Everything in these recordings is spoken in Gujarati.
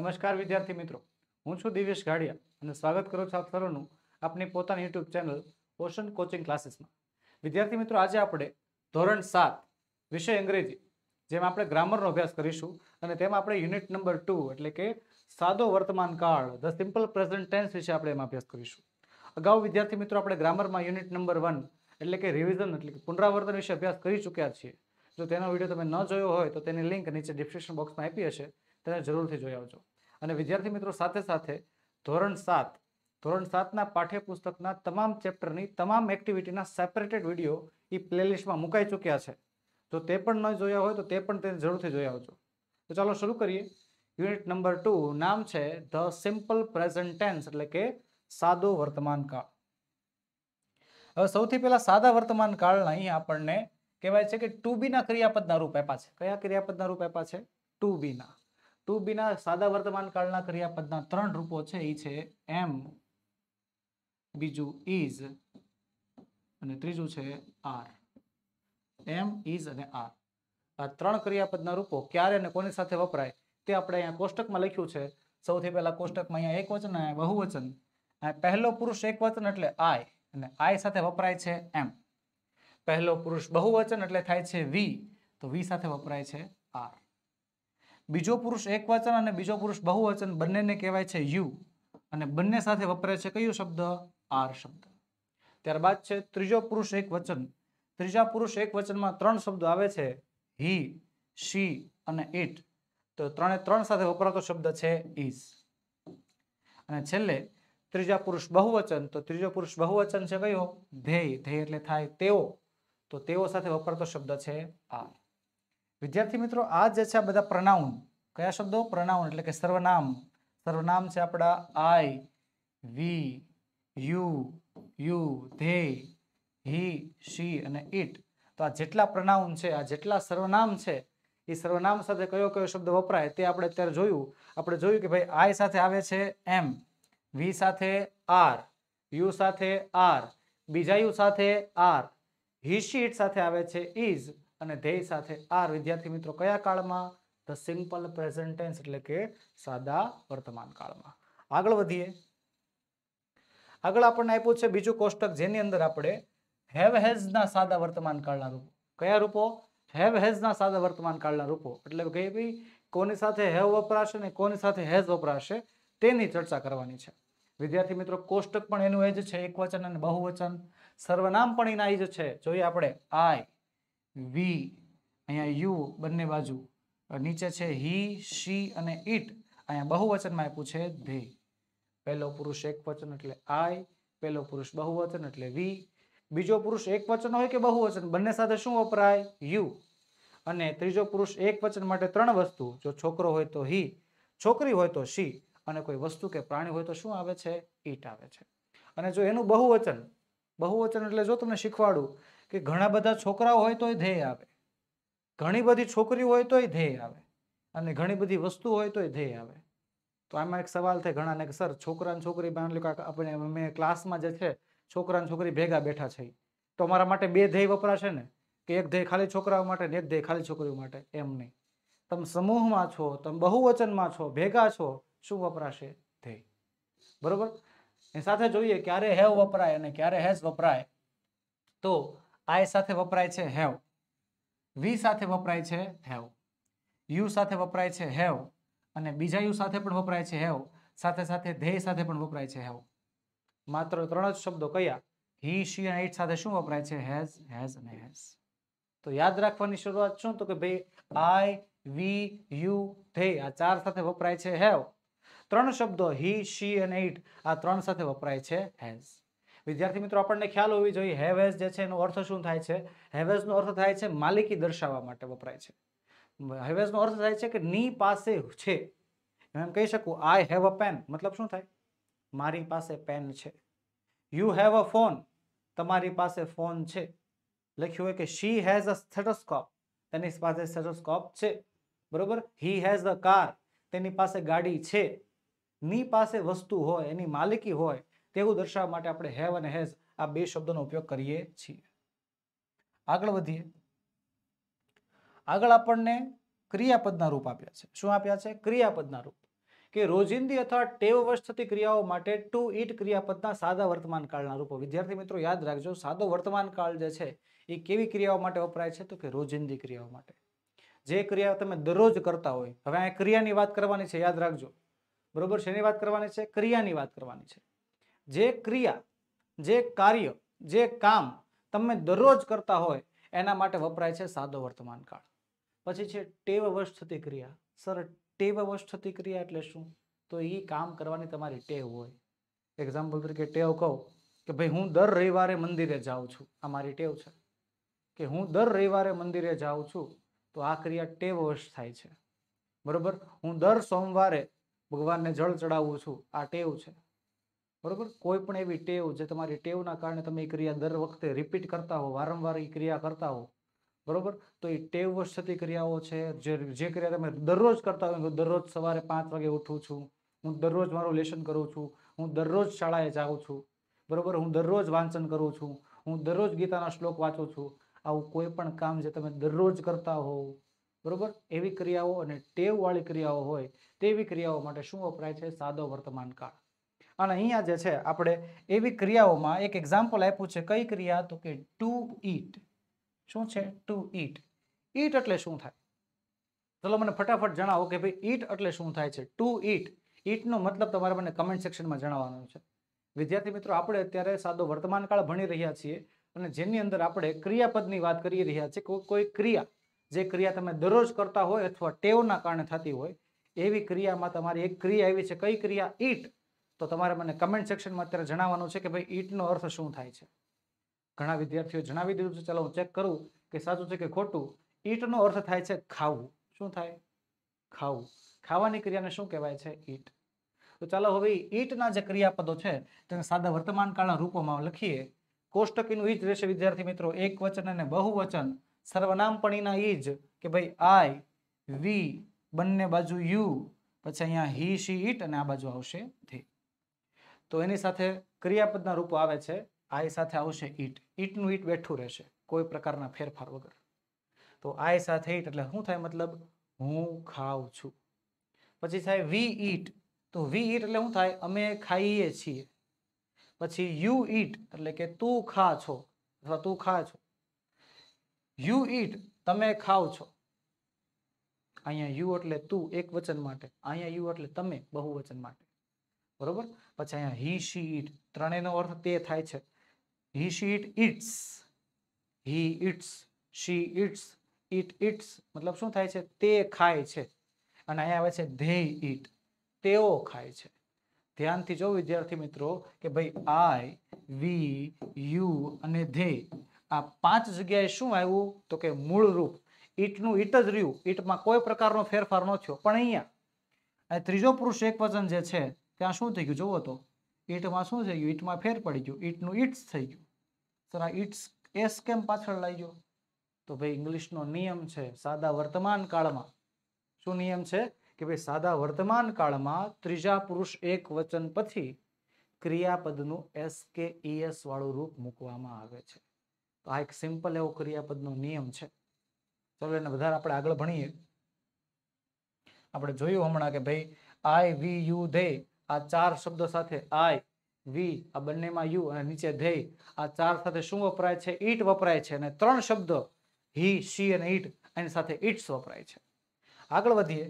नमस्कार विद्यार्थी मित्रों, हूँ छू दिवेश गाढ़िया। स्वागत करूँ आप सरोनु अपनी पोतानी YouTube channel Ocean coaching classes में। विद्यार्थी मित्रों, आज आप धोरण 7 विषय अंग्रेजी जेम आप ग्रामर अभ्यास करीशू। यूनिट नंबर 2 एटले के सादो वर्तमान काल द सीम्पल प्रेजेंट टेन्स विषय आप अभ्यास करीशू। अगाऊ विद्यार्थी मित्रों आप ग्रामर में यूनिट नंबर 1 एटले के रिविजन एटले के पुनरावर्तन विषय अभ्यास करी चूक्या छे। जो तेनो विडियो तमे न जोयो होय तो तेनी लिंक नीचे डिस्क्रिप्शन बॉक्स में आपी हशे, तेने जरूरथी जोई आवजो। अने विद्यार्थी मित्रों, साथे साथे धोरण 7 ना पाठ्यपुस्तकना तमाम चेप्टरनी तमाम एक्टिविटीना सेपरेटेड विडियो ई प्लेलिस्टमां मुकाई चूक्या छे। जो ते पण न जोया होय तो ते पण तेने जरूरथी जोई आवजो। तो चालो शुरू करिए। यूनिट नंबर 2 नाम छे ध सिम्पल प्रेजेंट टेन्स एटले के सादो वर्तमान काळ। हवे सौथी पहेला सादा वर्तमान काळना ही आपणने कहेवाय छे के टू बी ना क्रियापदना रूप आप्या छे। क्या क्रियापदना रूप आप्या छे? टू बी ना। टू बी ना सादा वर्तमान काळना क्रियापदना 3 रूपो छे। ई छे एम, बीजू इज अने त्रीजू छे आर। एम, इज अने आर आ 3 क्रियापदना रूपो क्यारे अने कोनी साथे वपराय ते आपणे अहींया कोष्टकमां लख्युं छे। सौथी पहेला कोष्टकमां अहींया एकवचन अने बहुवचन। पहेलो पुरुष एकवचन एटले आय अने आय साथे वपराय छे एम। पहलो पुरुष बहुवचन एटले थाय छे वी, तो वी साथे वपराय छे आर। बीजो पुरुष एकवचन अने बीजो पुरुष बहुवचन बन्नेने कहेवाय छे यू अने बन्ने साथे वपराय छे कयो शब्द? आर शब्द। त्यारबाद छे त्रीजो पुरुष एकवचन। त्रीजा पुरुष एकवचनमां 3 शब्द आवे छे ही, शी अने इट, तो 3 साथे वपरातो शब्द छे इज। अने छेल्ले त्रीजा पुरुष बहुवचन, तो त्रीजो पुरुष बहुवचन छे कयो? धेय। धेय एटले थाय तेओ, तो तेओ साथे वपरातो शब्द छे आर। विद्यार्थी मित्रों, आ जे छे बधा प्रनाउन। क्या शब्दों? प्रनाउन एटले के सर्वनाम। सर्वनाम छे आपड़ा I, we, you, you, they, he, she अने इट। तो आ जेटला प्रनाउन छे, आ जेटला सर्वनाम छे, ई सर्वनाम साथे कयो कयो शब्द वपराय ते आपणे अत्यारे जोयुं। आपणे जोयुं के भाई आई साथे आवे छे एम, वी साथे आर, यू साथे आर, बीजा यू साथे आर, ही शी इट साथे आवे छे इज अने धेय साथे आर। विद्यार्थी मित्रों, कया काळमां? ध सिम्पल प्रेजेंट टेन्स एटले के सादा वर्तमान काळमां। आगळ वधीए। आगळ आपणे आप्युं छे बीजुं कोष्टक जेनी अंदर आपणे हेव हेज ना सादा वर्तमान काळना रूपो। कया रूपो? हेव हेज ना सादा वर्तमान काळना रूपो। एटले के भाई कोनी साथे हेव वपराशे ने कोनी साथे हेज वपराशे तेनी चर्चा करवानी छे। विद्यार्थी मित्रों, कोष्टक पण एनुं ए ज छे, एकवचन अने बहुवचन। सर्वनाम पण एना ई ज छे। जोईए आपणे आई, वी, अहींया यू बंने बाजू, नीचे छे ही, शी अने इट। अहींया बहुवचनमां आप्युं छे धे। पहेलो पुरुष एकवचन एटले आई, पहेलो पुरुष बहुवचन एटले वी, बीजो पुरुष एकवचन होय के बहुवचन बंने साथे शुं वपराय? यू। अने त्रीजो पुरुष एकवचन माटे 3 वस्तु, जो छोकरो होय तो ही, छोकरी होय तो शी अने कोई वस्तु के प्राणी होय तो शुं आवे छे? इट आवे छे। अने जो एनुं बहुवचन, बहुवचन एटले जो तमने शीखवाडुं के घणा बधा छोकराओ होय तोय धेय आवे, घणी बधी छोकरीओ होय तोय धेय आवे अने घणी बधी वस्तुओ होय तोय धेय आवे। तो आमां एक सवाल थाय घणाने के सर छोकरा अने छोकरी मान लो के आपणे મે ક્લાસમાં જે છે छोकरा अने छोकरी भेगा बेठा छे तो अमारा माटे 2 धेय वपराशे ने के 1 धेय खाली छोकराओ माटे ने 1 धेय खाली छोकरीओ माटे? एम नहीं। तम समूहमां छो, तम बहुवचनमां छो, भेगा छो, शुं वपराशे? धेय। बरोबर। एनी साथे जोईए क्यारे हेव वपराय अने क्यारे हेज वपराय। तो आई साथे वपराय छे हेव, वी साथे वपराय छे हेव, यू साथे वपराय छे हेव अने बीजा यू साथे पण वपराय छे हेव, साथे साथे धेय साथे पण वपराय छे हेव। मात्र 3 ज शब्दो कया? ही, शी अने इट साथे शुं वपराय छे? हेज, हेज अने हेज। तो याद राखवानी शुरुआत शुं तो के भाई आई, वी, यू, धेय आ 4 साथे वपराय छे हेव। 3 शब्दो ही, शी अने इट आ 3 साथे वपराय छे हेज। विद्यार्थी मित्रों, आपने ख्याल होवी जोईए हेव हेज जे छे एनो अर्थ शुं थाय छे। हेव हेज नो अर्थ थाय छे मालिकी दर्शाववा माटे वपराय छे। हेव हेज नो अर्थ थाय छे के नी पासे छे। एम कही शकू आई हेव अ पेन, मतलब शुं थाय? मारी पासे पेन छे। यू हेव अ फोन, तमारी पासे फोन छे। લખ્યું હોય કે शी हेज अ स्टेथोस्कोप, તેની પાસે स्टेथोस्कोप छे। बरोबर। ही हेज अ कार, તેની પાસે ગાડી છે। ની પાસે વસ્તુ હોય, એની માલિકી હોય तेवुं दर्शाववा माटे आपणे हेव अने हेज आ 2 शब्दोनो उपयोग करीए छीए। आगळ वधीए। आगळ आपणने क्रियापदना रूप आप्या छे। शुं आप्या छे? क्रियापदना रूप। કે રોજિંદી અથવા ટેવવશ થતી ક્રિયાઓ માટે ટુ ઈટ ક્રિયાપદના સાદા વર્તમાનકાળના રૂપો. વિદ્યાર્થી મિત્રો યાદ રાખજો, સાદો વર્તમાનકાળ જે છે એ કેવી ક્રિયાઓ માટે વપરાય છે તો કે રોજિંદી ક્રિયાઓ માટે, જે ક્રિયા તમે દરરોજ કરતા હોય. હવે આ ક્રિયાની વાત કરવાની છે, યાદ રાખજો. બરોબર, શેની વાત કરવાની છે? ક્રિયાની વાત કરવાની છે. જે ક્રિયા, જે કાર્ય, જે કામ તમે દરરોજ કરતા હોય એના માટે વપરાય છે સાદો વર્તમાનકાળ. પછી છે ટેવવશ થતી ક્રિયા. સર ટેવવશ થતી ક્રિયા એટલે શું? તો એ કામ કરવાની તમારી ટેવ હોય. એક્ઝામ્પલ તરીકે ટેવ કહો કે ભાઈ હું દર રવિવારે મંદિરે જાઉં છું, આ મારી ટેવ છે કે હું દર રવિવારે મંદિરે જાઉં છું, તો આ ક્રિયા ટેવવશ થાય છે. બરોબર, હું દર સોમવારે ભગવાનને જળ ચડાવું છું, આ ટેવ છે. બરોબર, કોઈ પણ એવી ટેવ જે તમારી ટેવના કારણે તમે એ ક્રિયા દર વખતે રિપીટ કરતા હો, વારંવાર એ ક્રિયા કરતા હો. બરોબર, તો એ ટેવવશ થતી ક્રિયાઓ છે. જે ક્રિયા તમે દરરોજ કરતા હોય, દરરોજ સવારે 5 વાગે ઉઠું છું, હું દરરોજ મારું લેસન કરું છું, હું દરરોજ શાળાએ જાઉં છું, બરોબર, હું દરરોજ વાંચન કરું છું, હું દરરોજ ગીતાના શ્લોક વાંચું છું. આવું કોઈ પણ કામ જે તમે દરરોજ કરતા હો, બરોબર, એવી ક્રિયાઓ અને ટેવવાળી ક્રિયાઓ હોય તેવી ક્રિયાઓ માટે શું વપરાય છે? સાદો વર્તમાનકાળ. અને અહીંયા જે છે આપણે એવી ક્રિયાઓમાં એક એક્ઝામ્પલ આપ્યું છે. કઈ ક્રિયા? તો કે ટુ ઈટ. શું છે ટુ ઈટ? ઈટ એટલે શું થાય? ચલો મને ફટાફટ જણાવો કે ભાઈ ઈટ એટલે શું થાય છે? ટુ ઈટ, ઈટનો મતલબ તમારે મને કમેન્ટ સેક્શનમાં જણાવવાનો છે. વિદ્યાર્થી મિત્રો, આપણે અત્યારે સાદો વર્તમાનકાળ ભણી રહ્યા છીએ અને જેની અંદર આપણે ક્રિયાપદની વાત કરી રહ્યા છીએ. કોઈ ક્રિયા, જે ક્રિયા તમે દરરોજ કરતા હોય અથવા ટેવના કારણે થતી હોય એવી ક્રિયામાં તમારી એક ક્રિયા આવી છે. કઈ ક્રિયા? ઈટ. તો તમારે મને કમેન્ટ સેક્શનમાં અત્યારે જણાવવાનું છે કે ભાઈ ઈટનો અર્થ શું થાય છે. ઘણા વિદ્યાર્થીઓ જણાવી દીધું છે, ચાલો હું ચેક કરું કે સાચું છે કે ખોટું. ઈટનો અર્થ થાય છે ખાવું. શું થાય? ખાવું. ખાવાની ક્રિયાને શું કહેવાય છે? ઈટ. તો ચાલો હવે ઈટના જે ક્રિયાપદો છે તેને સાદા વર્તમાનકાળના રૂપોમાં લખીએ. કોષ્ટકીનું ઈજ રહેશે વિદ્યાર્થી મિત્રો, એક વચન અને બહુવચન. સર્વનામપણીના ઈજ કે ભાઈ આઈ, વી, બંને બાજુ યુ, પછી અહીંયા હી, શી, ઈટ અને આ બાજુ આવશે ધે. તો એની સાથે ક્રિયાપદના રૂપો આવે છે. આય સાથે આવશે ઈટ. ઈટનું ઈટ બેઠું રહેશે કોઈ પ્રકારના ફેરફાર વગર. તો આય સાથે ઈટ એટલે શું થાય? મતલબ હું ખાઉં છું. પછી થાય વી ઈટ. તો વી ઈટ એટલે શું થાય? અમે ખાઈએ છીએ. પછી યુ ઈટ એટલે કે તું ખા છો અથવા તું ખા છો. યુ ઈટ, તમે ખાવ છો. અહીંયા યુ એટલે તું એક વચન માટે, અહીંયા યુ એટલે તમે બહુવચન માટે. બરોબર, પછી અહીંયા હી, શી, ઈટ ત્રણેયનો અર્થ તે થાય છે. He, she, it eats. He eats. She eats. It eats. મતલબ શું થાય છે? તે ખાય છે. અને અહીંયા આવે છે they eat. તેઓ ખાય છે. ધ્યાનથી જો વિદ્યાર્થી મિત્રો કે ભાઈ I, we, you અને they આ 5 જગ્યાએ શું આવ્યું? તો કે મૂળ રૂપ ઈટનું ઈટ જ રહ્યું. ઈટમાં કોઈ પ્રકારનો ફેરફાર ન થયો. પણ અહીંયા ત્રીજો પુરુષ એકવચન જે છે ત્યાં શું થઈ ગયું? જોવો તો ઈટમાં શું થઈ ગયું? ઈટમાં ફેર પડી ગયો. ઈટનું ઈટ્સ થઈ ગયું. સર આ ઈટ્સ એસ કેમ પાછળ લઈ ગયો? તો ભાઈ ઇંગ્લિશનો નિયમ છે સાદા વર્તમાનકાળમાં. શું નિયમ છે? કે ભાઈ સાદા વર્તમાનકાળમાં ત્રીજા પુરુષ એક વચન પછી ક્રિયાપદનું એસ કે ઈએસ વાળું રૂપ મૂકવામાં આવે છે. તો આ એક સિમ્પલ એવો ક્રિયાપદનો નિયમ છે. ચાલો એને વધારે આપણે આગળ ભણીએ. આપણે જોયું હમણાં કે ભાઈ આઈ, વી, યુ, ધે આ 4 શબ્દો સાથે આઈ, વી આ બંનેમાં યુ અને નીચે ધેય આ 4 સાથે શું વપરાય છે? ઈટ વપરાય છે. અને 3 શબ્દો હી, શી અને ઈટ એની સાથે ઈટ્સ વપરાય છે. આગળ વધીએ.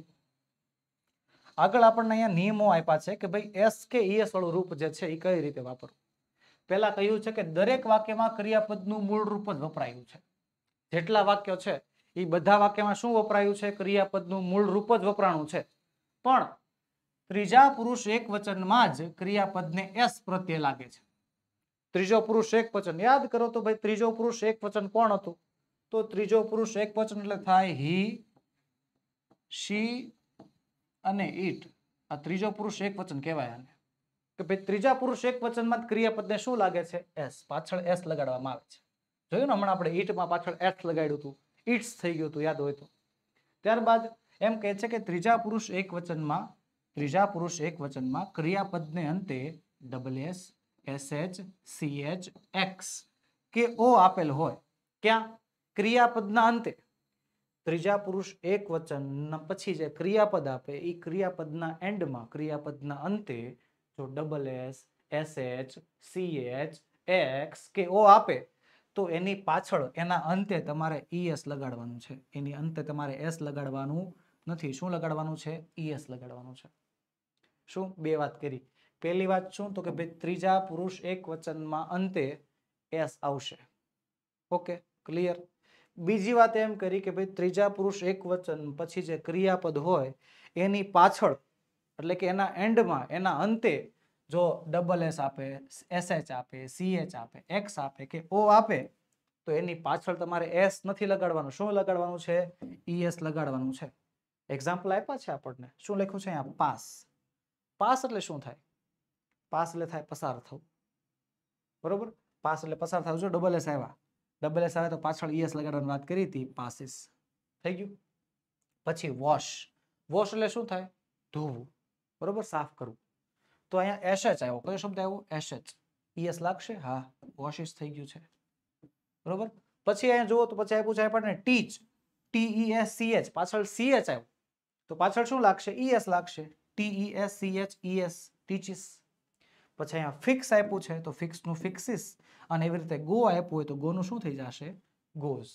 આગળ આપણને અહીંયા નિયમો આપ્યા છે કે ભાઈ એસ કે ઈએસ વાળું રૂપ જે છે એ કઈ રીતે વાપરવું. પહેલા કહ્યું છે કે દરેક વાક્યમાં ક્રિયાપદનું મૂળ રૂપ જ વપરાયું છે. જેટલા વાક્યો છે એ બધા વાક્યમાં શું વપરાયું છે? ક્રિયાપદનું મૂળ રૂપ જ વપરાણું છે. પણ ત્રીજા પુરુષ એક વચનમાં જ ક્રિયાપદને એસ પ્રત્યે લાગે છે. ત્રીજો પુરુષ એક વચન યાદ કરો તો ભાઈ ત્રીજો પુરુષ એક વચન કોણ હતું? તો ત્રીજો પુરુષ એક વચન એટલે થાય હી, શી અને ઈટ. આ ત્રીજો પુરુષ એક વચન કહેવાય આને. કે ભાઈ ત્રીજા પુરુષ એક વચનમાં જ ક્રિયાપદને શું લાગે છે? એસ. પાછળ એસ લગાડવામાં આવે છે. જોયું ને હમણાં આપણે ઈટમાં પાછળ એસ લગાડ્યું હતું, ઈટ્સ થઈ ગયું હતું યાદ હોય તો. ત્યારબાદ એમ કહે છે કે ત્રીજા પુરુષ એક વચનમાં ક્રિયાપદને અંતે double S, SH, CH, X કે ઓ આપેલ હોય. ક્યાં? ક્રિયાપદના અંતે. ત્રીજા પુરુષ એક વચન પછી જે ક્રિયાપદ આપે એ ક્રિયાપદના એન્ડમાં ક્રિયાપદના અંતે જો double S SH CH X કે ઓ આપે તો એની પાછળ એના અંતે તમારે ઈએસ લગાડવાનું છે. એની અંતે તમારે એસ લગાડવાનું નથી. શું લગાડવાનું છે? ઈએસ લગાડવાનું છે. શું બે વાત કરી. પહેલી વાત શું તો કે ભાઈ ત્રીજા પુરુષ એક વચનમાં અંતે એસ આવશે. Okay clear. બીજી વાત એમ કરી કે ભાઈ ત્રીજા પુરુષ એક વચન પછી જે ક્રિયાપદ હોય એની પાછળ એટલે કે એના એન્ડમાં એના અંતે જો ડબલ એસ આપે એસએચ આપે સીએચ આપે એક્સ આપે કે ઓ આપે તો એની પાછળ તમારે એસ નથી લગાડવાનું. શું લગાડવાનું છે? ઈએસ લગાડવાનું છે. એક્ઝામ્પલ આપ્યા છે આપણને. શું લખ્યું છે અહીંયા? પાસ. પાસ એટલે શું થાય? પાસ એટલે થાય પસાર થવું. બરોબર. પાસ એટલે પસાર થવું. જો ડબલ એસ આવ્યા ડબલ એસ આવે તો પાછળ ઈએસ લગાડવાની વાત કરી હતી. પાસીસ થઈ ગયું. પછી વોશ. વોશ એટલે શું થાય? ધોવું. બરોબર, સાફ કરવું. તો અહીંયા એસએચ આવ્યો. કયો શબ્દ આવ્યો? એસએચ. ઈએસ લાગશે? હા, વોશિસ થઈ ગયું છે. બરોબર. પછી અહીંયા જુઓ તો પછી આપ્યું છે આપણને ટીચ. ટીઈએસસીએચ. પાછળ સીએચ આવ્યો તો પાછળ શું લાગશે? ઈએસ લાગશે. T E S C H ES teaches. પછી અહીંયા ફિક્સ આપ્યું છે તો ફિક્સનું ફિક્સિસ અને એવી રીતે ગો આપ્યું હોય તો ગોનું શું થઈ જશે? ગોઝ.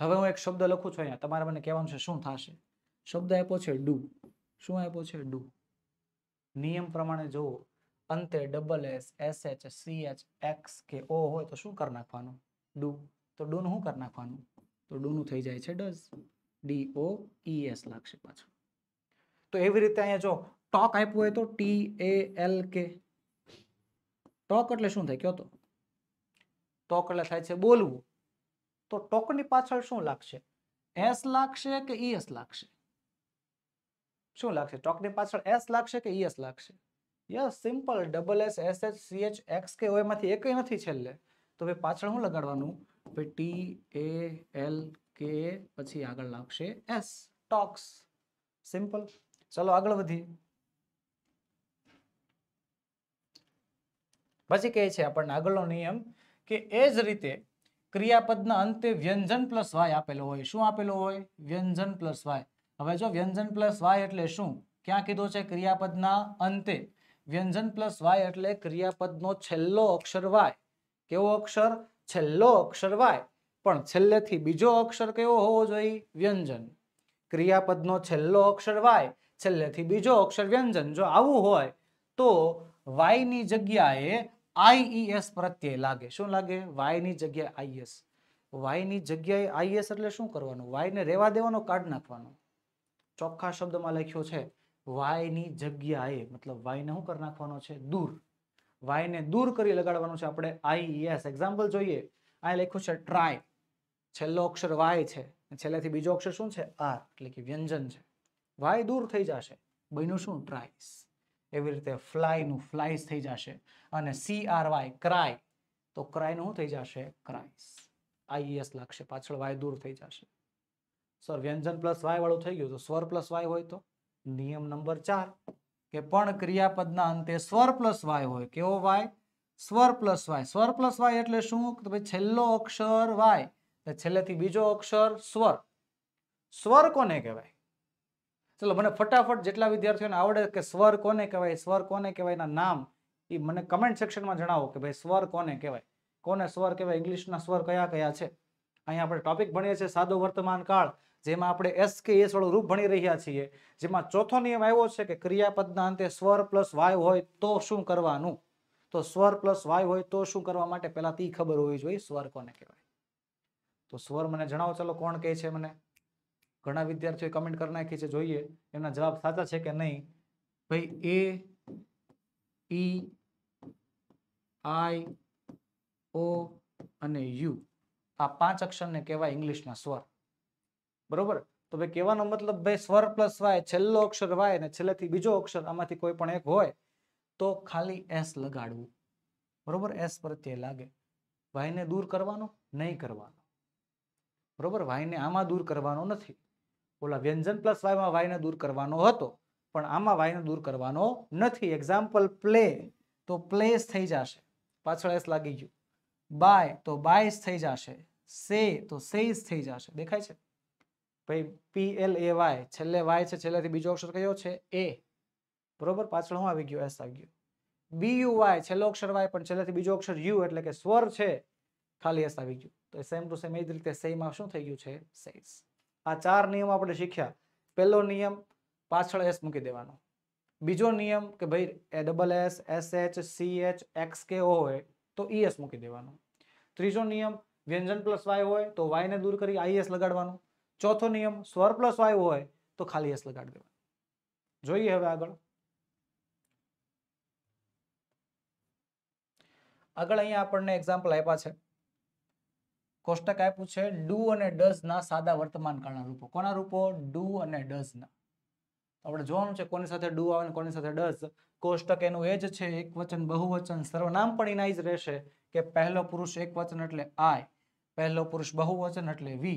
હવે હું એક શબ્દ લખું છું અહીંયા. તમારે મને કહેવાનું છે શું થશે. શબ્દ આપ્યો છે ડુ. શું આપ્યો છે? ડુ. નિયમ પ્રમાણે જુઓ અંતે double S SH CH X કે ઓ હોય તો શું કરી નાખવાનું? ડુ. તો ડુનું શું કરી નાખવાનું? તો ડુનું થઈ જાય છે does. D O E S લાગશે પાછું. તો એવી રીતે અહીંયા જો ટોક આપ્યું હોય તો T A L K. Talk એટલે શું થાય? કયો તો ટોક એટલે થાય છે બોલવું. તો ટોકની પાછળ શું લાગશે? એસ લાગશે કે ઈએસ લાગશે? શું લાગશે? ટોકની પાછળ એસ લાગશે કે ઈએસ લાગશે? Yes, simple. Double S SH CH X કે ઓમાંથી એક નથી છેલ્લે. તો ભાઈ પાછળ શું લગાડવાનું? ભાઈ ટી એ એલ કે પછી આગળ લાગશે એસ. ટોક્સ. સિમ્પલ. ચલો આગળ વધીએ. પછી કહે છે આપણને આગળનો નિયમ કે એ જ રીતે ક્રિયાપદના અંતે વ્યંજન પ્લસ વાય આપેલો હોય. શું આપેલો હોય? વ્યંજન પ્લસ વાય. હવે જો વ્યંજન પ્લસ વાય એટલે શું? ક્યાં કીધો છે? ક્રિયાપદના અંતે. વ્યંજન પ્લસ વાય એટલે ક્રિયાપદનો છેલ્લો અક્ષર વાય. કેવો અક્ષર? છેલ્લો અક્ષર વાય. પણ છેલ્લેથી બીજો અક્ષર કેવો હોવો જોઈએ? વ્યંજન. ક્રિયાપદનો છેલ્લો અક્ષર વાય, છેલ્લેથી બીજો અક્ષર વ્યંજન. જો આવું હોય તો વાય ની જગ્યાએ આઈઈએસ પ્રત્યય લાગે. શું લાગે? વાય ની જગ્યાએ આઈએસ. વાય ની જગ્યાએ આઈએસ એટલે શું કરવાનું? વાય ને રેવા દેવાનો, કાઢ નાખવાનો. ચોખ્ખા શબ્દમાં લખ્યો છે વાય ની જગ્યાએ, મતલબ વાય ને શું કરી નાખવાનો છે? દૂર. વાય ને દૂર કરી લગાડવાનું છે આપણે આઈઈએસ. એક્ઝામ્પલ જોઈએ. આ લખ્યું છે ટ્રાય. છેલ્લો અક્ષર વાય છે, છેલ્લેથી બીજો અક્ષર શું છે? આર, એટલે કે વ્યંજન છે. વાય દૂર થઈ જશે, બન્યું શું? ટ્રાય. એવી રીતે ફ્લાય નું ફ્લાઈસ થઈ જશે. અને CRY ક્રાય, તો ક્રાય નું શું થઈ જશે? ક્રાઈસ. IES લાગશે. પાછળ વાય દૂર થઈ જશે. સર વ્યંજન પ્લસ વાય વાળું થઈ ગયું, તો સ્વર પ્લસ વાય હોય તો? નિયમ નંબર 4 કે પણ ક્રિયાપદના અંતે સ્વર પ્લસ વાય હોય. કેવો વાય? સ્વર પ્લસ વાય. સ્વર પ્લસ વાય એટલે શું? તો ભાઈ છેલ્લો અક્ષર વાય, છેલ્લેથી બીજો અક્ષર સ્વર. સ્વર કોને કહેવાય? ચલો મને ફટાફટ જેટલા વિદ્યાર્થીઓને આવડે કે સ્વર કોને કહેવાય, સ્વર કોને કહેવાયના નામ એ મને કમેન્ટ સેક્શનમાં જણાવો કે ભાઈ સ્વર કોને કહેવાય, કોને સ્વર કહેવાય, ઇંગ્લિશના સ્વર કયા કયા છે. અહીંયા આપણે ટોપિક ભણીએ છીએ સાદો વર્તમાન કાળ, જેમાં આપણે એસ કે એસ વાળું રૂપ ભણી રહ્યા છીએ, જેમાં ચોથો નિયમ આવ્યો છે કે ક્રિયાપદના અંતે સ્વર પ્લસ વાય હોય તો શું કરવાનું. તો સ્વર પ્લસ વાય હોય તો શું કરવા માટે પહેલા તે ખબર હોવી જોઈએ સ્વર કોને કહેવાય. તો સ્વર મને જણાવો. ચલો કોણ કહે છે મને? ઘણા વિદ્યાર્થીઓ કમેન્ટ કરી નાખી છે. જોઈએ એમના જવાબ સાચા છે કે નહીં. ભાઈ એ ઈ આઈ ઓ અને યુ આ 5 અક્ષરને કહેવાય ઇંગ્લિશના સ્વર. બરોબર. તો ભાઈ કહેવાનો મતલબ ભાઈ સ્વર પ્લસ વાય, છેલ્લો અક્ષર વાય અને છેલ્લેથી બીજો અક્ષર આમાંથી કોઈ પણ એક હોય તો ખાલી એસ લગાડવું. બરોબર. એસ પ્રત્યે લાગે. વાયને દૂર કરવાનો નહીં કરવાનો. બરોબર. વાયને આમાં દૂર કરવાનો નથી. ઓલા વ્યંજન પ્લસ વાયમાં વાયને દૂર કરવાનો હતો, પણ આમાં વાયને દૂર કરવાનો નથી. એક્ઝામ્પલ પ્લે, તો પ્લેસ થઈ જશે. પાછળ એસ લાગી ગયું. બાય, તો બાયસ થઈ જશે. સે, તો સેસ થઈ જશે. દેખાય છે? भाई पी एल ए वाय छेल्ले वाय छे छेल्लेથી બીજો અક્ષર કયો છે એ બરોબર પાછળ હું આવી ગયો એસ આવી ગયો બી યુ વાય છેલ્લો અક્ષર વાય પણ છેલ્લેથી બીજો અક્ષર યુ એટલે કે સ્વર છે ખાલી એસ આવી ગયું તો સેમ ટુ સેમ એ જ રીતે સેમમાં શું થઈ ગયું છે સેસ આ ચાર નિયમ આપણે શીખ્યા પહેલો નિયમ પાછળ એસ મૂકી દેવાનો બીજો નિયમ કે ભાઈ એ double S S H C H X કે ઓ હોય તો ઈ એસ મૂકી દેવાનો ત્રીજો નિયમ व्यंजन प्लस वाय हो तो वाय ने दूर करी आई एस लगाड़वानो चौथो नियम स्वर प्लस वाय हो तो खाली एस लगाड़ देवानो जोईए हवे आगळ आगळ अहींया आपणने एक्जाम्पल आप्या छे कोष्टक आप्युं छे डू अने डज ना सादा वर्तमानकाळना रूपो कोना रूपो डू अने डज ना आपणे जोवानुं छे कोनी साथे डू आवे कोनी साथे डज कोष्टक एनुं ए ज छे एकवचन बहुवचन सर्वनाम पण एना ज रहेशे के पहलो पुरुष एकवचन एटले आय पहलो पुरुष बहुवचन एटले वी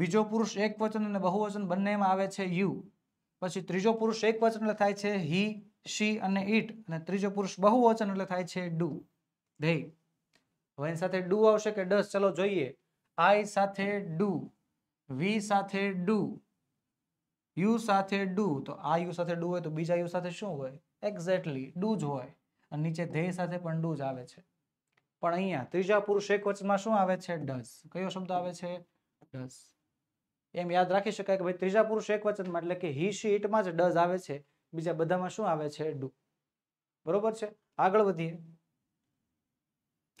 बीजो पुरुष एकवचन अने बहुवचन बंनेमां आवे छे यू पछी त्रीजो पुरुष एकवचन एटले थाय छे ही शी अने इट अने त्रीजो पुरुष बहुवचन एटले थाय छे डू दे हवे एनी साथे डू आवशे के डस चलो जोईए आय साथे डू वी साथे डू यू साथे डू तो आ यू साथे डू होय तो बीजा यू साथे शुं होय एक्झेक्टली डू ज होय अने नीचे धे साथे पण डू ज आवे छे पण अहींया त्रीजा पुरुष एकवचन में शुं आवे छे डज कयो शब्द आवे छे डज एम याद राखी शकाय के भाई त्रीजा पुरुष एकवचन में एटले के ही शी इट में ज डज आवे छे बीजा बधामां शुं आवे छे डू बरोबर छे आगळ वधीए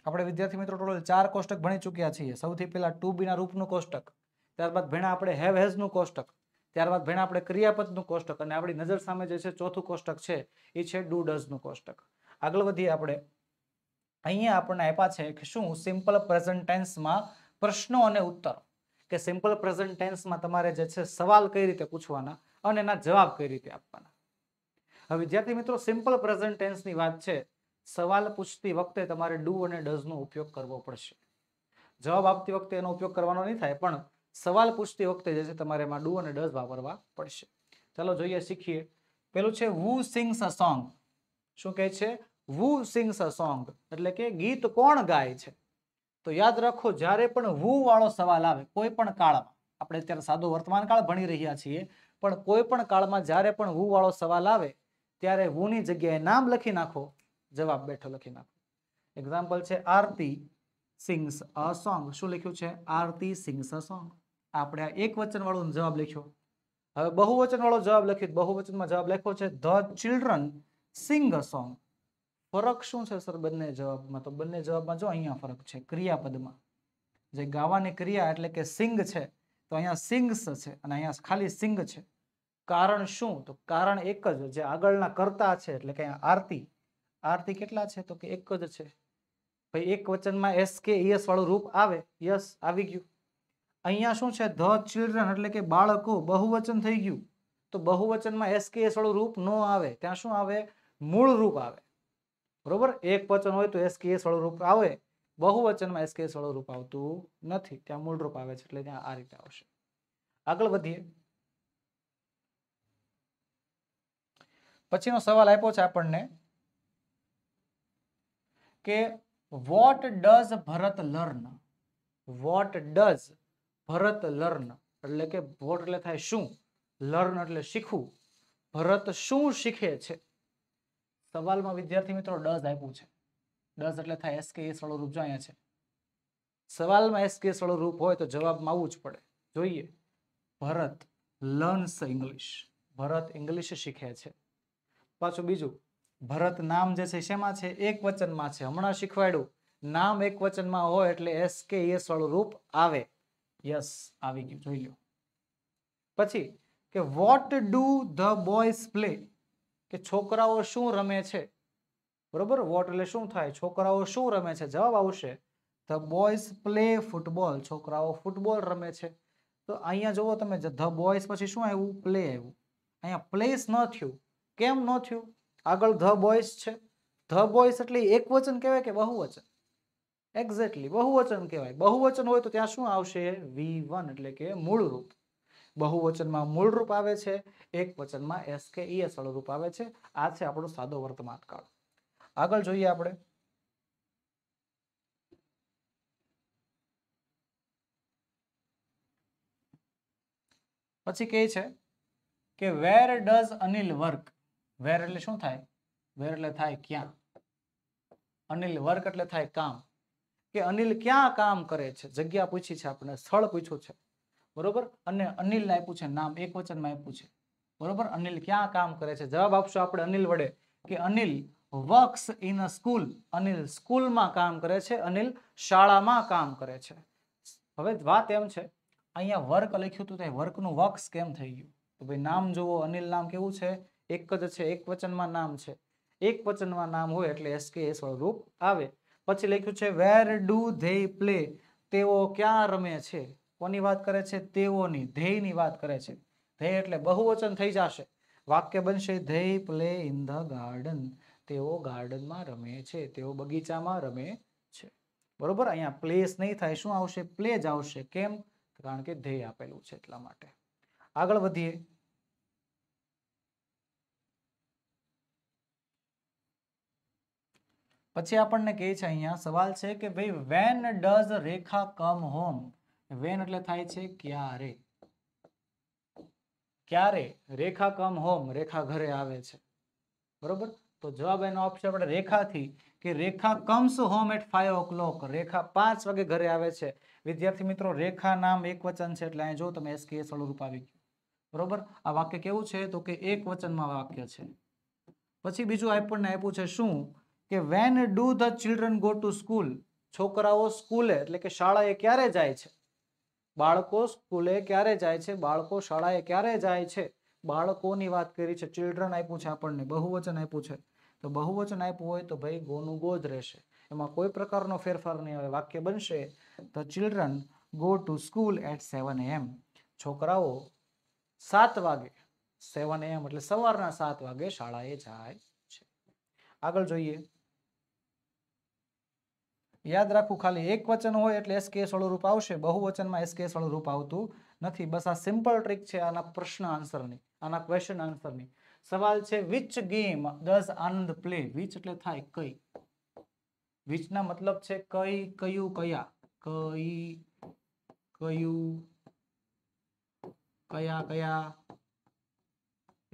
आपणे विद्यार्थी मित्रों टोटल 4 कोष्टक भणी चूक्या छीए सौथी पहेला टू बी ना रूपनुं कोष्टक त्यारबाद भेणा आपणे हेव हेज नुं कोष्टक त्यारबाद भेणा आपणे क्रियापदनुं कोष्टक अने आपणी नजर सामे जे छे चौथुं कोष्टक छे ए छे डू डज नुं कोष्टक आगळ वधीए आपणे अहीं आपने आप्या छे के शुं सिंपल प्रेजेंट टेन्स में प्रश्नों अने उत्तर के सिंपल प्रेजेंट टेन्स में तमारे जे छे सवाल कई रीते पूछवाना अने एना जवाब कई रीते आपवाना। हवे विद्यार्थी मित्रों सिंपल प्रेजेंट टेन्स नी वात छे सवाल पूछती वखते तमारे डू अने डज नो उपयोग करवो पड़शे जवाब आपती वखते एनो उपयोग करवानो नहीं थाय पण सवाल पूछती वखते जे छे तमारे मां डू अने डज वापरवा पड़शे। चलो जोईए शीखीए पेलुं छे हू सिंग्स अ सॉन्ग शुं कहे छे Who sings a song એટલે કે ગીત કોણ ગાય છે તો યાદ રાખો જ્યારે પણ who વાળો સવાલ આવે કોઈ પણ કાળમાં આપણે અત્યારે સાદો વર્તમાન કાળ ભણી રહ્યા છીએ પણ કોઈ પણ કાળમાં જ્યારે પણ who વાળો સવાલ આવે ત્યારે who ની જગ્યાએ નામ લખી નાખો જવાબ બેઠો લખી નાખો એક્ઝામ્પલ છે આરતી sings a song શું લખ્યું છે આરતી sings a song આપણે એકવચન વાળો જવાબ લખ્યો હવે બહુવચન વાળો જવાબ લખ્યો બહુવચનમાં જવાબ લખ્યો છે the children sing a song फरक शू है सर बने जवाब में तो बने जवाब में जो अहीं फरक है क्रियापद में जे गावानी क्रिया एटले के सिंग है तो अहीं सिंग्स है अहीं खाली सिंग है कारण शू तो कारण एक ज जे आगळना कर्ता है एटले के आरती आरती केटला है तो के एक ज है भाई एक वचन में एस के एस वाळो रूप आवे यस आवी गयुं अहीं शू है ध चिल्ड्रन एटले के बाळको बहुवचन थई गयुं तो बहुवचन में एस के एस वाळो रूप न आवे त्यां शू आवे मूळ रूप आवे बरोबर एक वचन हो तो एस के एस वाळो रूप आवे बहुवचन में एस के एस वाळो रूप आवतुं नथी त्यां मूळ रूप आवे छे એટલે ત્યાં આ રીતે આવશે। આગળ વધીએ પછીનો સવાલ આપ્યો છે આપણને કે વોટ ડઝ ભરત લર્ન એટલે કે વોટ એટલે થાય શું લર્ન એટલે શીખવું ભરત શું શીખે છે सवाल में विद्यार्थी मित्रों डज आप्युं छे डज एटले थाय एस के एस वाळो रूप जो अहींया छे सवाल में एस के एस वाळो रूप होय तो जवाब में आवुं ज पड़े जोईए Bharat learns English Bharat English शीखे छे पाछुं बीजुं भरत नाम जे छे शेमां छे एकवचन मां छे हमणां शीखवाड्युं नाम एकवचन मां होय एटले एस के एस वाळो रूप आवे यस आवी गयुं जोई लो। पछी के what do the boys play के छोकराओ शू रमे छे बरोबर वोट एटले शू थाय छोकराओ शू रमे छे जवाब आवशे ध बॉयज प्ले फूटबॉल छोकराओ फूटबॉल रमे छे तो अहींया जोवो तमे ध बॉयज पछी शू आव्युं प्ले आव्युं अहींया प्लेस न थयुं केम न थयुं आगळ ध बॉयज छे ध बॉयज एटले एकवचन कहेवाय के बहुवचन एक्झेक्टली बहुवचन कहेवाय बहुवचन होय तो त्यां शू आवशे v1 एटले के मूळ रूप बहुवचन में मूल रूप आवे छे एक वचन में एस के ई एस वाळो रूप आवे छे आ छे आपणो सादो वर्तमान काळ। आगळ जोईए आपणे પછી કહે છે કે where does Anil work? Where એટલે શું થાય? Where એટલે થાય ક્યાં. Anil work એટલે થાય કામ, કે અનિલ ક્યાં કામ કરે છે. જગ્યા પૂછી છે આપણે, સ્થળ પૂછ્યું છે બરોબર, અને અનિલ આપ્યું છે નામ, એક વચનમાં આપ્યું છે બરોબર. અનિલ ક્યાં કામ કરે છે, જવાબ આપશો આપણે અનિલ વડે કે Anil works in a school. Anil સ્કૂલમાં કામ કરે છે, અનિલ શાળામાં કામ કરે છે. હવે વાત એમ છે અહીંયા વર્ક લખ્યું હતું તો વર્કનું વર્ક્સ કેમ થઈ ગયું? તો ભાઈ નામ જુઓ, અનિલ નામ કેવું છે, એક જ છે, એક વચનમાં નામ છે, એક વચનમાં નામ હોય એટલે એસ કે એસ વાળું રૂપ આવે. પછી લખ્યું છે વેર ડુ ધેય પ્લે, તેઓ ક્યાં રમે છે. કોની વાત કરે છે? તેઓની, ધેયની વાત કરે છે. ધેય એટલે બહુવચન થઈ જશે, વાક્ય બનશે they play in the garden, તેઓ ગાર્ડનમાં રમે છે, તેઓ બગીચામાં રમે છે બરોબર. અહીંયા પ્લેસ નહીં થાય, શું આવશે? પ્લે જ આવશે. કેમ? કારણ કે ધેય આપેલું છે એટલા માટે. આગળ વધીએ. પછી આપણને કહે છે અહીંયા સવાલ છે કે ભાઈ when does Rekha come home? When એટલે થાય છે ક્યારે. ક્યારે રેખા કમ હોમ, રેખા ઘરે આવે છે બરોબર. તો જવાબ એનો આપશે આપણે રેખાથી કે Rekha comes home at 5 o'clock. Rekha 5 વાગે ઘરે આવે છે. વિદ્યાર્થી મિત્રો રેખા નામ એક વચન છે એટલે અહીંયા જો તમે એસ કે એસ વાળું રૂપ આવી ગયું બરોબર. આ વાક્ય કેવું છે તો કે એક વચનમાં વાક્ય છે. પછી બીજું આપણને આપ્યું છે શું કે when do the children go to school? છોકરાઓ સ્કૂલે એટલે કે શાળાએ ક્યારે જાય છે? બાળકો સ્કૂલે ક્યારે જાય છે? બાળકો શાળાએ ક્યારે જાય છે? બાળકોની વાત કરી છે, ચિલ્ડ્રન આપ્યું છે આપણને, બહુવચન આપ્યું છે. તો બહુવચન આપ્યું હોય તો ભાઈ ગોનું ગો જ રહેશે, એમાં કોઈ પ્રકારનો ફેરફાર નહીં આવે. વાક્ય બનશે the children go to school at 7 AM. છોકરાઓ 7 વાગે, 7 AM એટલે સવારના 7 વાગે શાળાએ જાય છે. આગળ જોઈએ. યાદ રાખવું, ખાલી એક વચન હોય એટલે એસ કે એસ વાળું રૂપ આવશે, બહુવચનમાં એસ કે એસ વાળું રૂપ આવતું નથી. બસ આ સિમ્પલ ટ્રીક છે આના પ્રશ્ન આન્સરની, આના ક્વેશ્ચન આન્સરની. સવાલ છે which game does Anand play? Which એટલે થાય કઈ. વિચના મતલબ છે કઈ, કયું, કયા, કઈ, કયું, કયા, કયા,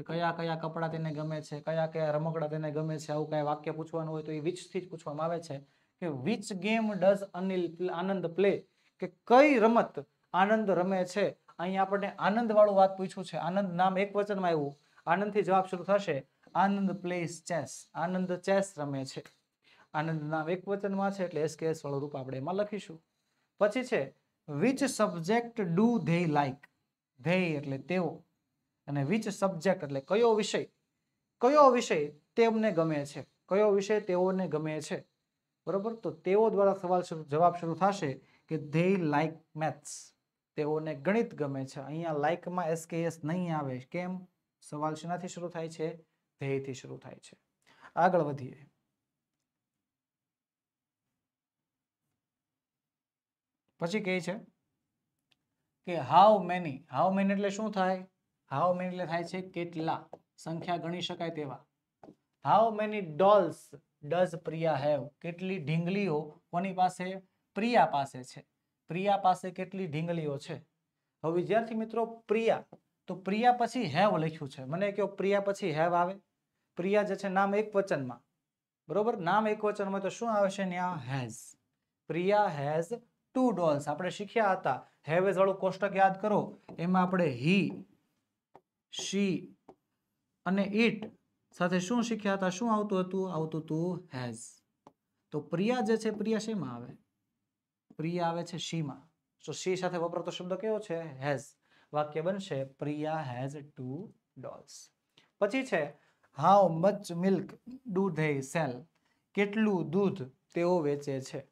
કયા કયા કપડા તેને ગમે છે, કયા કયા રમકડા તેને ગમે છે. આવું કઈ વાક્ય પૂછવાનું હોય તો એ વિચ થી જ પૂછવામાં આવે છે કે which game does Anil Anand play, કે કઈ રમત આનંદ રમે છે. અહીંયા આપણને આનંદ વાળું વાત પૂછ્યું છે, આનંદ નામ એક વચનમાં આવ્યું, આનંદ થી જવાબ શરૂ થશે Anand plays chess. Anand chess રમે છે, આનંદ નામ એક વચનમાં છે એટલે એસ કે એસ વાળું રૂપ આપણે એમાં લખીશું. પછી છે which subject do they like? They એટલે તેઓ, અને વિચ સબ્જેક્ટ એટલે કયો વિષય, કયો વિષય તેમને ગમે છે, કયો વિષય તેઓને ગમે છે બરોબર. તો તેઓ દ્વારા સવાલ શરૂ, જવાબ શરૂ થશે કે ધે લાઈક મેથ્સ, તેઓને ગણિત ગમે છે. અહીંયા લાઈકમાં એસ કે એસ નહીં આવે, કેમ? સવાલ શેનાથી શરૂ થાય છે? ધેયથી શરૂ થાય છે. આગળ વધીએ. પછી કહે છે કે હાઉ મેની? હાઉ મેની એટલે શું થાય? હાઉ મેની એટલે થાય છે કેટલા, સંખ્યા ગણી શકાય તેવા. How many dolls does Priya have? કેટલી ઢીંગલીઓ કોની પાસે? પ્રિયા પાસે છે. પ્રિયા પાસે કેટલી ઢીંગલીઓ છે? હવે વિદ્યાર્થી મિત્રો પ્રિયા, તો પ્રિયા પછી હેવ લખ્યું છે, મને કહો પ્રિયા પછી હેવ આવે? પ્રિયા જે છે નામ એક વચનમાં બરોબર, નામ એક વચનમાં તો શું આવશે? ન્યા હેઝ. Priya has 2 dolls. આપણે શીખ્યા હતા હેવ એઝ વાળું કોષ્ટક યાદ કરો, એમાં આપણે હી, શી અને ઇટ સાથે શું શીખ્યા હતા? શું આવતું હતું? આવતું હતું હેઝ. તો પ્રિયા જે છે, પ્રિયા શેમાં આવે? પ્રિયા આવે છે શીમાં. તો શી સાથે વપરાતો શબ્દ કયો છે? હેઝ. વાક્ય બનશે પ્રિયા હેઝ 2 dolls. પછી છે how much milk do they sell? કેટલું દૂધ તેઓ વેચે છે?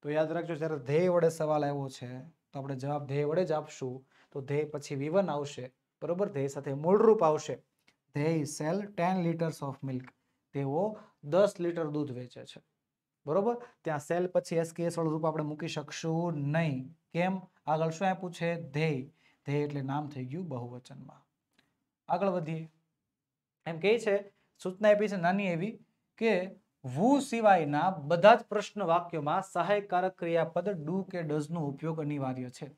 તો યાદ રાખજો જ્યારે ધેય વડે સવાલ આવ્યો છે તો આપણે જવાબ ધેય વડે જ આપશું. તો ધેય પછી વિવન આવશે બરોબર, ધેય સાથે મૂળરૂપ આવશે. They sell 10 liters of milk. તેઓ 10 લીટર દૂધ વેચે છે બરોબર. ત્યાં સેલ પછી એસ કે એસ વાળું રૂપ આપણે મૂકી શકશું નહીં, કેમ? આગળ શું આપ્યું છે? ધેય. ધેય એટલે નામ થઈ ગયું બહુવચનમાં. આગળ વધીએ. એમ કહે છે, સૂચના આપી છે નાની એવી કે વુ સિવાયના બધા જ પ્રશ્ન વાક્યોમાં સહાયકારક ક્રિયાપદ ડુ કે ડઝ નો ઉપયોગ અનિવાર્ય છે.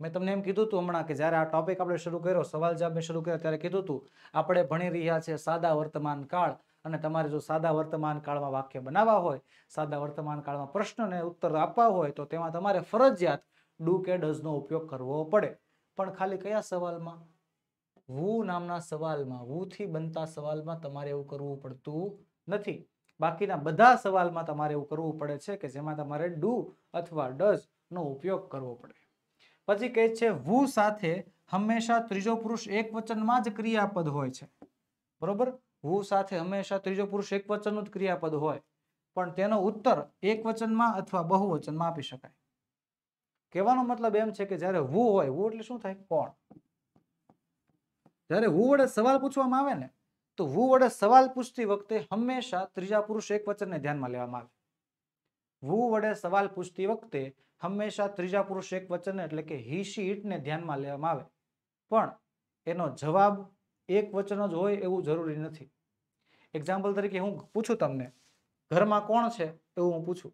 मैं તમને એમ કીધું હતું હમણાં કે જ્યારે આ ટોપિક આપણે શરૂ કર્યો, સવાલ જવાબ મેં શરૂ કર્યો ત્યારે કીધું હતું આપણે ભણી રહ્યા છે સાદા વર્તમાન કાળ, અને તમારે જો સાદા વર્તમાન કાળમાં વાક્ય બનાવવા હોય, સાદા વર્તમાન કાળમાં પ્રશ્નને ઉત્તર આપવા હોય તો તેમાં તમારે ફરજિયાત ડુ કે ડઝનો ઉપયોગ કરવો પડે. પણ ખાલી કયા સવાલમાં? વુ નામના સવાલમાં, વુથી બનતા સવાલમાં તમારે એવું કરવું પડતું નથી. બાકીના બધા સવાલમાં તમારે એવું કરવું પડે છે કે જેમાં તમારે ડુ અથવા ડઝ નો ઉપયોગ કરવો પડે. પછી કહે છે વુ સાથે હંમેશા ત્રીજો પુરુષ એકવચનમાં જ ક્રિયાપદ હોય છે. બરોબર, વુ સાથે હંમેશા ત્રીજો પુરુષ એકવચનનું જ ક્રિયાપદ હોય, પણ તેનો ઉત્તર એકવચનમાં અથવા બહુવચનમાં આપી શકાય. કહેવાનો મતલબ એમ છે કે જ્યારે વુ હોય, વુ એટલે શું થાય? કોણ. જ્યારે વુ વડે સવાલ પૂછવામાં આવે ને, તો વુ વડે સવાલ પૂછતી વખતે હંમેશા ત્રીજા પુરુષ એકવચનને ધ્યાનમાં લેવામાં આવે. વુ વડે સવાલ પૂછતી વખતે હંમેશા ત્રીજા પુરુષ એકવચન એટલે કે he she it ને ધ્યાનમાં લેવામાં આવે, પણ એનો જવાબ એકવચન જ હોય એવું જરૂરી નથી. એક્ઝામ્પલ તરીકે હું પૂછું તમને, ઘરમાં કોણ છે એવું હું પૂછું.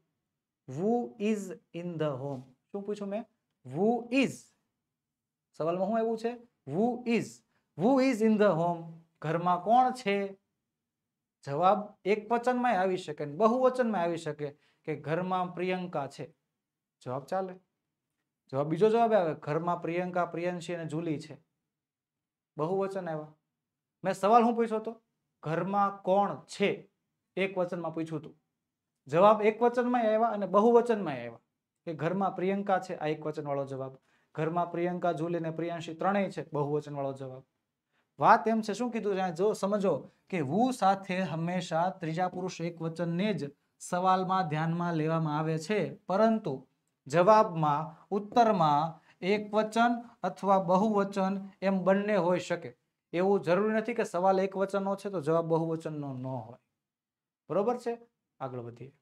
Who is in the home? શું પૂછું મેં? Who is. સવાલમાં શું એવું છે? Who is. Who is in the home? ઘરમાં કોણ છે? જવાબ એક વચનમાં આવી શકે, બહુવચનમાં આવી શકે કે ઘરમાં પ્રિયંકા છે. જવાબ ચાલે. જવાબ બીજો જવાબ આવે, ઘરમાં પ્રિયંકા, પ્રિયંશી અને જુલી છે. બહુવચન આવ્યા. મેં સવાલ હું પૂછ્યો હતો? ઘરમાં કોણ છે એક વચનમાં પૂછ્યું હતું. જવાબ એક વચનમાં આવ્યા અને બહુવચનમાં આવ્યા કે ઘરમાં પ્રિયંકા છે, આ એક વચન વાળો જવાબ. ઘરમાં પ્રિયંકા, જુલી અને પ્રિયંશી ત્રણેય છે, બહુવચન વાળો જવાબ. વાત એમ છે, શું કીધું છે? જો સમજો કે વુ સાથે હંમેશા ત્રીજા પુરુષ એકવચનને જ સવાલમાં ધ્યાનમાં લેવામાં આવે છે, પરંતુ જવાબમાં, ઉત્તરમાં એકવચન અથવા બહુવચન એમ બંને હોઈ શકે. એવું જરૂરી નથી કે સવાલ એકવચનનો છે તો જવાબ બહુવચનનો ન હોય. બરોબર છે, આગળ વધીએ.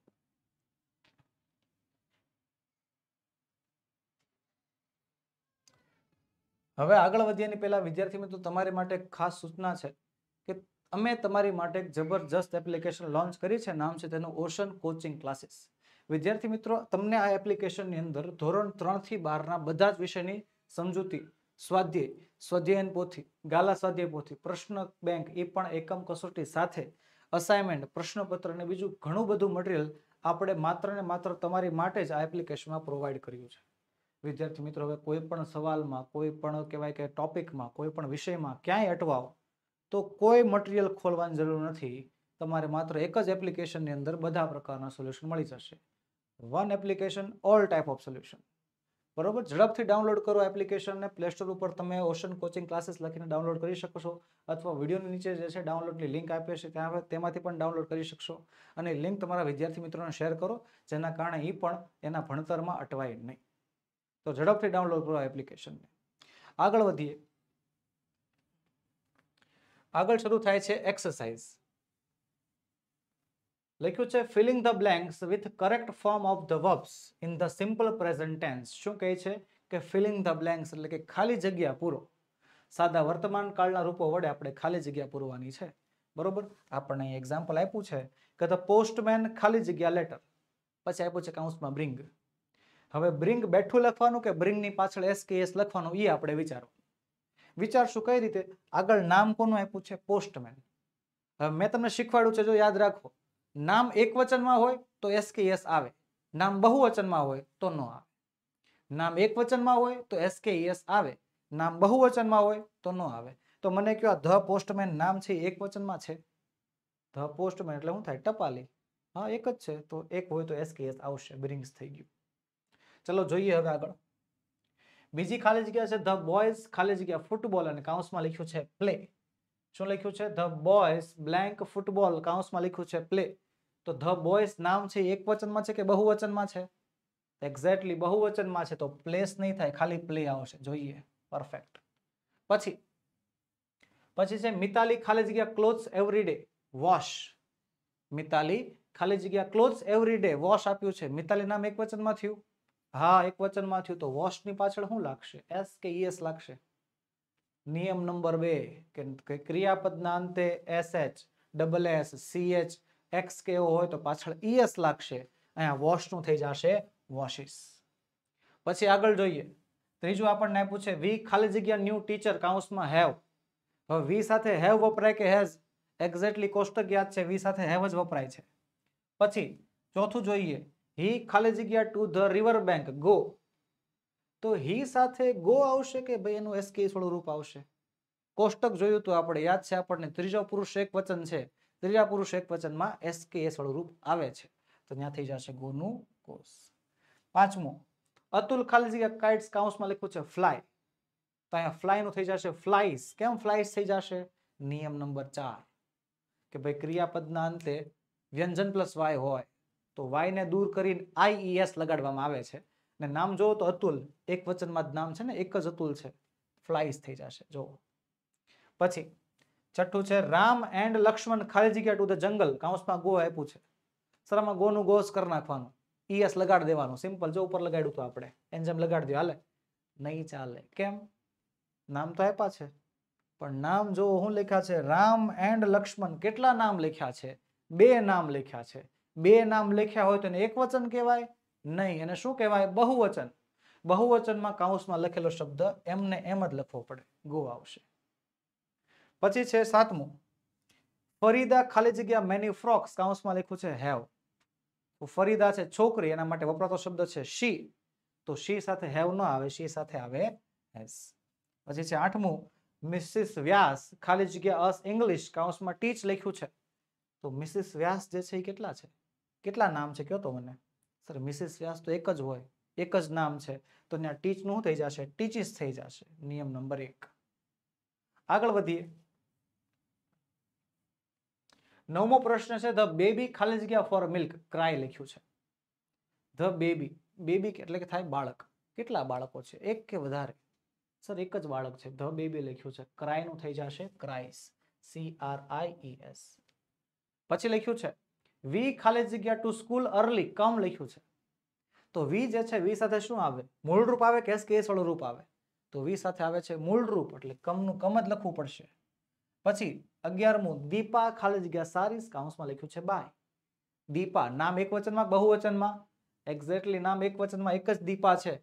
હવે આગળ વધ્યાની પહેલા વિદ્યાર્થી મિત્રો તમારી માટે ખાસ સૂચના છે કે અમે તમારી માટે એક જબરજસ્ત એપ્લિકેશન લોન્ચ કરી છે. નામ છે તેનું ઓશન કોચિંગ ક્લાસીસ. વિદ્યાર્થી મિત્રો, તમને આ એપ્લિકેશનની અંદર ધોરણ 3 થી 12ના બધા જ વિષયની સમજૂતી, સ્વાધ્યાય, સ્વાધ્યાયન પોથી, ગાલા સ્વાધ્યાય પોથી, પ્રશ્ન બેંક, એ પણ એકમ કસોટી સાથે અસાઇનમેન્ટ, પ્રશ્નપત્ર અને બીજું ઘણું બધું મટીરિયલ આપણે માત્ર ને માત્ર તમારી માટે જ આ એપ્લિકેશનમાં પ્રોવાઈડ કર્યું છે. વિદ્યાર્થી મિત્રો, હવે કોઈ પણ સવાલમાં, કોઈ પણ કહેવાય કે ટોપિકમાં, કોઈ પણ વિષયમાં ક્યાંય અટવાવ તો કોઈ મટીરિયલ ખોલવાની જરૂર નથી. તમારે માત્ર એક જ એપ્લિકેશનની અંદર બધા પ્રકારના સોલ્યુશન મળી જશે. One application, all type of solution. બરોબર, ઝડપથી ડાઉનલોડ કરો એપ્લિકેશનને. પ્લે સ્ટોર ઉપર તમે ઓશન કોચિંગ ક્લાસીસ લખીને ડાઉનલોડ કરી શકો છો, અથવા વિડીયોની નીચે જે છે ડાઉનલોડની લિંક આપે છે ત્યાં તેમાંથી પણ ડાઉનલોડ કરી શકશો. અને લિંક તમારા વિદ્યાર્થી મિત્રોને શેર કરો, જેના કારણે એ પણ એના ભણતરમાં અટવાય નહીં. તો ઝડપથી ડાઉનલોડ કરો એપ્લિકેશનને. આગળ વધીએ. આગળ શરૂ થાય છે એક્સરસાઇઝ. લખ્યું છે filling the blanks with correct form of the verbs in the simple present tense. શું કહે છે કે ફિલિંગ ધ બ્લેન્ક્સ એટલે કે ખાલી જગ્યા પૂરો. સાદા વર્તમાન કાળના રૂપો વડે આપણે ખાલી જગ્યા પૂરવાની છે. બરોબર, આપણને એક્ઝામ્પલ આપ્યું છે કે ધ પોસ્ટમેન ખાલી જગ્યા લેટર, પછી આપ્યું છે કાઉન્સમાં બ્રિંગ. હવે બ્રિંગ બેઠું લખવાનું કે બ્રિંગની પાછળ એસ લખવાનું, એ આપણે વિચારશું કઈ રીતે. આગળ નામ કોનું આપ્યું છે? પોસ્ટમેન. હવે મેં તમને શીખવાડ્યું છે, જો યાદ રાખો, નામ એકવચનમાં હોય તો એસ આવે, નામ બહુવચનમાં હોય તો ન આવે. નામ એકવચનમાં હોય તો એસ આવે, નામ બહુવચનમાં હોય તો ન આવે. તો મને કહો, આ ધ પોસ્ટમેન નામ છે એકવચનમાં છે? ધ પોસ્ટમેન એટલે શું થાય? ટપાલી. હા, એક જ છે, તો એક હોય તો એસ આવશે. બ્રિંગ્સ થઈ ગયું. ચલો જોઈએ હવે આગળ. બીજી ખાલી જગ્યા છે ધ બોયઝ ખાલી જગ્યા ફૂટબોલ, અને કાઉન્સમાં લખ્યું છે પ્લે. શું લખ્યું છે? ધ બોયઝ બ્લેન્ક ફૂટબોલ, કાઉન્સમાં લખ્યું છે પ્લે. તો ધ બોયઝ નામ છે એકવચનમાં છે કે બહુવચનમાં છે? એક્ઝેક્ટલી બહુવચનમાં છે, તો પ્લેસ નહીં થાય, ખાલી પ્લે આવશે. જોઈએ, પરફેક્ટ. પછી છે મિતાલી ખાલી જગ્યા ક્લોથ્સ એવરીડે વોશ. મિતાલી ખાલી જગ્યા ક્લોથ્સ એવરીડે વોશ આપ્યું છે. મિતાલી નામ એકવચનમાં થયું, હા એકવચનમાં થયું, તો વોશ ની પાછળ શું લાગશે? એસ કે ઈએસ લાગશે. નિયમ નંબર 2 કે ક્રિયાપદના અંતે SH, double S, CH, X કે હોય તો પાછળ ઈએસ લાગશે. અહીંયા વોશ નું થઈ જશે વોશિસ. પછી આગળ જોઈએ ત્રીજું આપણને આપ્યું છે વી ખાલી જગ્યા ન્યુ ટીચર કાઉન્સમાં હેવ. હવે વી સાથે હેવ વપરાય કે હેઝ? એક્ઝેક્ટલી કોષ્ટક યાદ છે, વી સાથે હેવ જ વપરાય છે. પછી ચોથું જોઈએ હી ખાલી જગ્યા to the river bank go. તો હી સાથે ગો આવશે કે ભાઈ એનું એસકે થોડું રૂપ આવશે? કોષ્ટક જોયું તો આપણે યાદ છે આપણને ત્રીજો પુરુષ એક વચન છે, ત્રીજા પુરુષ એક વચનમાં એસકે થોડું રૂપ આવે છે તો ત્યાં થઈ જશે ગો નું કોષ. પાંચમો अतुल खाली जगह काइट्स काउंस में लिखू है फ्लाय, तो अँ फ्लाय नु थी जाए फ्लाइज. केम फ्लाइज थी जाए? नियम नंबर 4 के भाई क्रियापद ना अंते व्यंजन प्लस वाय होय तो वाय ने दूर करीने आईईएस लगाडवामां आवे छे ने नाम जो तो अतुल एक वचन में नाम है एक ज अतुल है, फ्लाइज थी जाए जो. पछी छठ्ठू है राम एंड लक्ष्मण खाली जगह टू द जंगल काउंस में गो आप्यू है. सर में गो नु गोस कर नाखवानुं, ईएस लगाड़ देवानो सिंपल. जो ऊपर लगाड्યું તો આપણે એન જેમ લગાડ દે હાલે? નહીં ચાલે. કેમ? નામ તો આપ્યા છે પણ નામ જો હું લખ્યા છે રામ એન્ડ લક્ષ્મણ. કેટલા નામ લખ્યા છે? બે નામ લખ્યા છે. બે નામ લખ્યા હોય તો એને એકવચન કહેવાય નહીં, એને શું કહેવાય? બહુવચન. બહુવચનમાં કૌંસમાં લખેલો શબ્દ એમને એમ જ લખવો પડે, ગો આવશે. પછી છે 7મો ફરીદા ખાલી જગ્યા મેની ફ્રોક્સ કૌંસમાં લખ્યું છે હેવ. फरीदा है छोकरी, एना माटे वपरातो शब्द है शी, तो शी साथे हैव न आवे, शी साथे आवे हेस. पछी छे 8मो मिसेस व्यास खाली जगह अस इंग्लिश काउंसमां टीच लख्यु छे. तो मिसेस व्यास जे छे केटला छे, केटला नाम छे कहो तो मने? सर मिसेस व्यास तो एक ज होय, एक ज नाम छे तो न्या टीच नु थई जाशे टीचिस थई जाशे. नियम नंबर 1. आगळ वधीए. 9मो प्रश्न है ध बेबी खाली जगह फॉर मिल्क क्राय लिख्यू है. ध बेबी, बेबी एटले के थाय बाळक. केटला बाळको छे? एक के वधारे? सर एक ज बाळक छे. ध बेबी लिख्यू है, क्राय नु थई जाशे क्राइस, CRIES. पछी लिख्यू है वी खाली जगह टू स्कूल अर्ली कम लिख्यू है. तो वी जे छे वी साथे शुं आवे? मूल रूप आवे के एसके वाळो रूप आवे? तो वी साथे आवे छे मूल रूप एटले कम नु कम ज लखवू पड़शे. पछी 11मो दीपा खाली जगह सारीस काउंस में लिख्यू छे बाय. दीपा नाम एक वचन में बहुवचन में? एक्जेक्टली नाम एक वचन में एक ज दीपा छे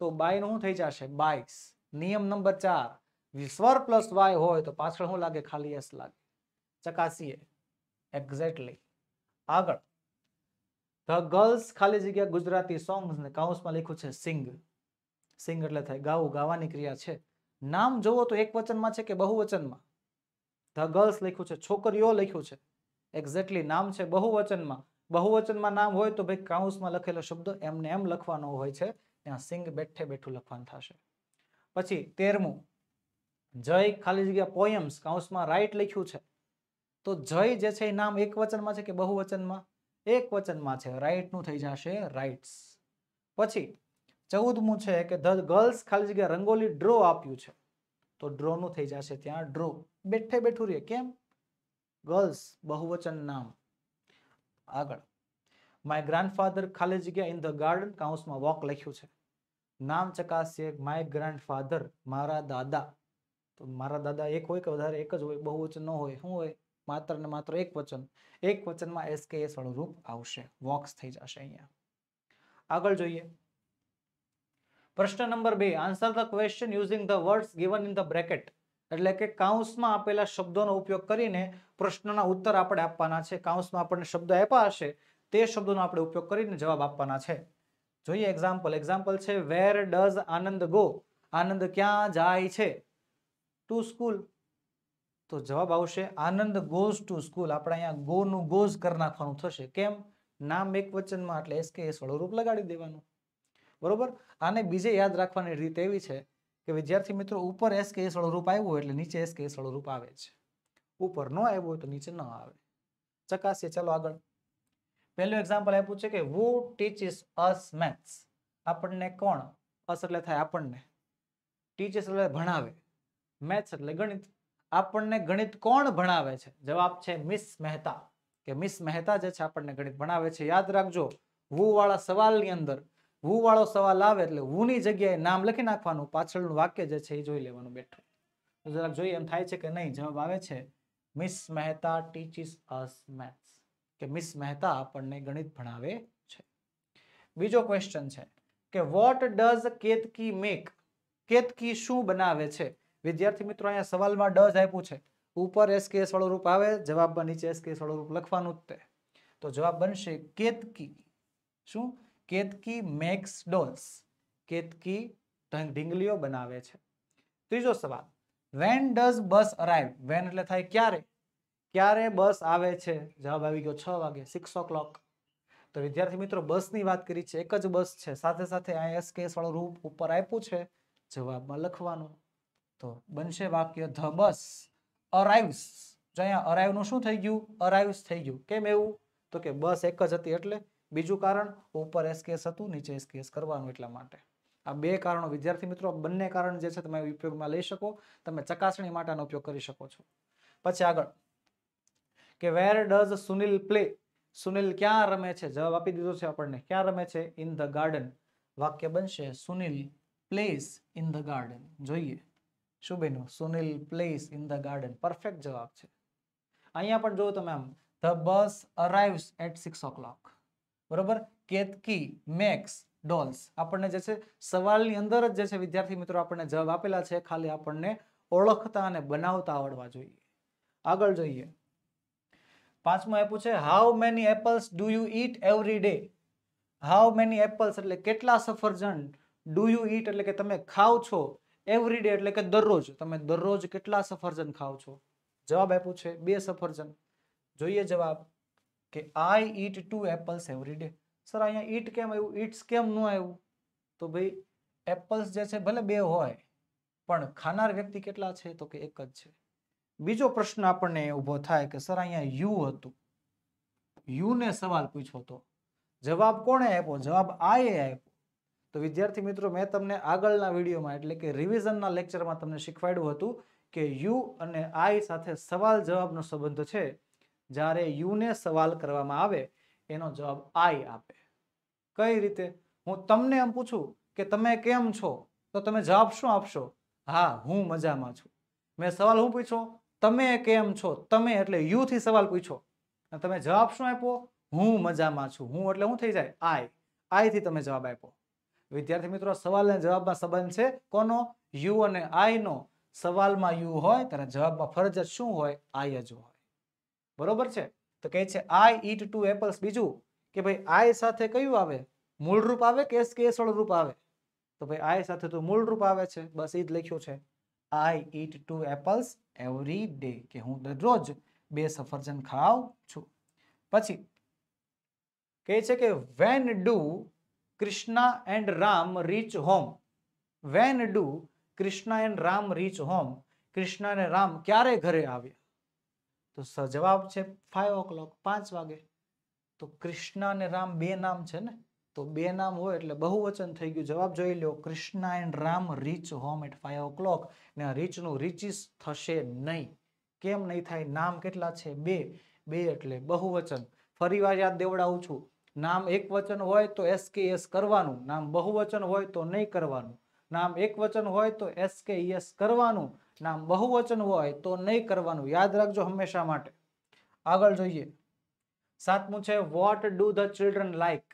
तो बाय नु थई जाशे बाईस. नियम नंबर 4. स्वर प्लस वाय होय तो पाछळ हुं लागे? खाली एस लागे. चकासीए एक्जेक्टली. आगळ ધ गर्ल्स खाली जगह गुजराती सॉन्ग्स ने काउंस में लिख्यू छे सिंग. सिंग एटले थाय गावुं, गावानी क्रिया छे. नाम जोवो तो एक वचन में छे के बहुवचन में? ધ गर्ल्स लिख्यू है, छोकरीओ लिख्यू है. एक्जेक्टली नाम है बहुवचन में. बहुवचन में नाम हो तो भाई काउंस में लखेलो शब्द एमने एम लखवानो होय छे, त्यां सिंग बैठे बैठू लखवानुं थशे. पछी 13मो जय खाली जगह पोएम्स काउंस में राइट लिख्यू है. तो जय जे छे नाम एक वचन में है कि बहुवचन में? एक वचन में है, राइट नु थई जाशे राइट्स. पछी 14मो है कि ध गर्ल्स खाली जगह रंगोली ड्रो आप्यू है. तो ड्रो नु थई जाशे त्यां ड्रो, बैठे बैठू रहे. केम? गर्ल्स बहुवचन नाम. आगळ माय ग्रांडफाधर खाली जगह इन ध गार्डन काउंस में वॉक लख्यू है. नाम चकासीए. माय ग्रांडफाधर मारा दादा. तो मारा दादा एक होय के वधारे? एक ज होय, बहुवचन न होय. शुं होय? मात्र ने मात्र एक वचन. एक वचन में एसकेएस वाळो रूप आवशे, वॉक्स थई जाशे अहींया. आगळ जोईए प्रश्न नंबर 2. Answer the question using the words given in the bracket. એટલે કે કૌંસમાં આપેલા શબ્દોનો ઉપયોગ કરીને પ્રશ્નના ઉત્તર આપણે આપવાના છે. કૌંસમાં આપણને શબ્દ આપ્યા હશે તે શબ્દોનો આપણે ઉપયોગ કરીને જવાબ આપવાના છે. જોઈએ એક્ઝામ્પલ. એક્ઝામ્પલ છે વેર ડઝ આનંદ ગો. આનંદ ક્યાં જાય છે? To school. તો જવાબ આવશે આનંદ ગોઝ ટુ સ્કૂલ. આપણે અહીંયા ગો નું ગોઝ કરી નાખવાનું થશે. કેમ? નામ એક વચનમાં એટલે એસકેએસ વાળું રૂપ લગાડી દેવાનું. બરોબર. આને બીજે યાદ રાખવાની રીત એવી છે કે વિદ્યાર્થી મિત્રો ઉપર એસકેએસ વાળું રૂપ આવ્યું હોય એટલે નીચે એસકેએસ વાળું રૂપ આવે છે, ઉપર ન આવ્યું હોય તો નીચે ન આવે. ચકાસીએ. ચાલો આગળ. પહેલું એક્ઝામ્પલ આપ્યું છે કે who teaches us maths. આપણને કોણ? us એટલે થાય આપણને, teaches એટલે ભણાવે, maths એટલે ગણિત. આપણને ગણિત કોણ ભણાવે છે? જવાબ છે મિસ મહેતા. કે મિસ મહેતા જે છે આપણને ગણિત ભણાવે છે. યાદ રાખજો who વાળા સવાલની અંદર वु वाळो सवाल आवे एटले वु नी जग्याए नाम लखी नाखवानुं, पाछळनुं वाक्य जे छे ए जोई लेवानुं बेठो. तो जरा जोईए एम थाय छे के नहीं. जवाब आवे छे Miss Mehta teaches us maths. के मिस मेहता आपणने गणित भणावे छे. बीजो क्वेश्चन छे के what does Ketki make. Ketki शू बनावे छे। विद्यार्थी मित्रों अहींया सवालमां ड ज आप्યું છે, ऊपर एसकेएस वाळो रूप आवे, जवाबमां नीचे एसकेएस वाळो रूप लखवानुं ज छे, तो जवाब बनशे केतकी। शुं केतकी मेक्स डॉल्स, केतकी ढींगलीओ बनावे छे। त्रीजो सवाल, when does bus arrive, when એટલે થાય ક્યારે, ક્યારે બસ આવે છે, જવાબ આવી ગયો 6 વાગે, 6 o'clock। તો વિદ્યાર્થી મિત્રો બસની વાત કરી છે, એક જ બસ છે, સાથે સાથે આ એસકેએસ વાળો રૂપ ઉપર આપ્યું છે, જવાબમાં લખવાનું। તો બનશે વાક્ય ધ બસ અરાઇવ્સ, જો અહીંયા અરાઇવ નું શું થઈ ગયું, અરાઇવ્સ થઈ ગયું। કેમ એવું, તો કે બસ એક જ હતી એટલે, બીજું કારણ ઉપર એસકેએસ હતું, નીચે એસકેએસ કરવાનું એટલા માટે। આ બે કારણો વિદ્યાર્થી મિત્રો, બંને કારણ જે છે તમે ઉપયોગમાં લઈ શકો, તમે ચકાસણી માટેનો ઉપયોગ કરી શકો છો। પછી આગળ के where does Sunil play, Sunil क्या रमे छे, जवाब आपी दीधो छे आपणे, क्या रमे छे, इन ध गार्डन। वाक्य बनशे सुनील प्लेस इन ध गार्डन। जोईए शुं बन्युं, सुनील प्लेस इन ध गार्डन, परफेक्ट जवाब छे। अहींया पण जो तमे आम the bus arrives eight 6 o'clock, बरोबर। केतकी मेक्स डॉल्स, आपणे जे छे सवालनी अंदर ज जे छे विद्यार्थी मित्रों आपणे जवाब आपेला छे, खाली आपणे ओळखता अने बनावता आवडवा जोईए। आगळ जोईए, पांचमो आप्युं छे how many apples do you eat every day. How many apples એટલે કેટલા સફરજન, डू यू ईट એટલે કે તમે ખાવ છો, એવરી ડે એટલે કે દરરોજ, તમે દરરોજ કેટલા સફરજન ખાવ છો, જવાબ આપ્યો છે 2 સફરજન। જોઈએ જવાબ કે I eat 2 apples every day. Sir અહીંયા ઈટ કેમ આવ્યું, ઈટ્સ કેમ ન આવ્યું, તો ભાઈ એપલ્સ જે છે ભલે 2 હોય પણ ખાનાર વ્યક્તિ કેટલા છે, તો કે 1 જ છે। बीजो प्रश्न अपने उभो थाय के सर अहींया यू हतुं, यू ने सवाल पूछो तो जवाब कोणे आप्यो, जवाब आए आप्यो। तो विद्यार्थी मित्रों मैं तमने आगळना विडियोमां एटले के रिविजनना लेक्चरमां तमने शीखवाड्युं हतुं के यू अने आई साथे सवाल जवाबनो संबंध छे। ज्यारे यू ने सवाल करवामां आवे एनो जवाब आई आपे। कई रीते, हूँ तमने एम पूछूं के तमे केम छो, तो तमे जवाब शुं आपशो, हाँ हूँ मजामां छुं। मैं सवाल हूँ पूछो, તમે કેમ છો, તમે એટલે યુ થી સવાલ પૂછો, તમે જવાબ શું આપ્યો, હું મજામાં છું। હું એટલે શું થઈ જાય, આઈ, આઈ થી તમે જવાબ આપ્યો। વિદ્યાર્થી મિત્રો સવાલ અને જવાબમાં સંબંધ છે કોનો, યુ અને આઈ નો। સવાલમાં યુ હોય ત્યારે જવાબમાં ફરજિયાત શું હોય, આઈ જ હોય, બરોબર છે। તો કહે છે આઈ ઈટ 2 apples। બીજું કે ભાઈ આઈ સાથે કયું આવે, મૂળ રૂપ આવે કે એસકેએસ વાળું રૂપ આવે, તો ભાઈ આઈ સાથે તો મૂળ રૂપ આવે છે, બસ એ જ લખ્યું છે। I eat 2 apples every day, के हूँ दररोज 2 सफरजन खाऊ छू। पछी कहे छे के when do Krishna and Ram reach home, when do Krishna and Ram reach home, Krishna ने राम क्यारे घरे आव्या, तो जवाब छे 5 o'clock, 5 વાગે। तो कृष्णा ने राम 2 नाम छे ने, तो 2 नाम हो એટલે બહુવચન થઈ ગયું। જવાબ જોઈ લ્યો, Krishna and Ram reach home at 5 o'clock। ને રીચ નું રીચીસ થશે નહીં, કેમ નહીં થાય, નામ કેટલા છે 2, એટલે બહુવચન। ફરીવાર યાદ દેવડાવું છું, નામ એકવચન હોય તો એસકેએસ કરવાનું, નામ બહુવચન હોય તો નહીં કરવાનું, નામ એકવચન હોય તો એસકેએસ કરવાનું, નામ બહુવચન હોય તો નહીં કરવાનું, યાદ રાખજો હંમેશા માટે। આગળ જોઈએ, 7મું છે what do the children like,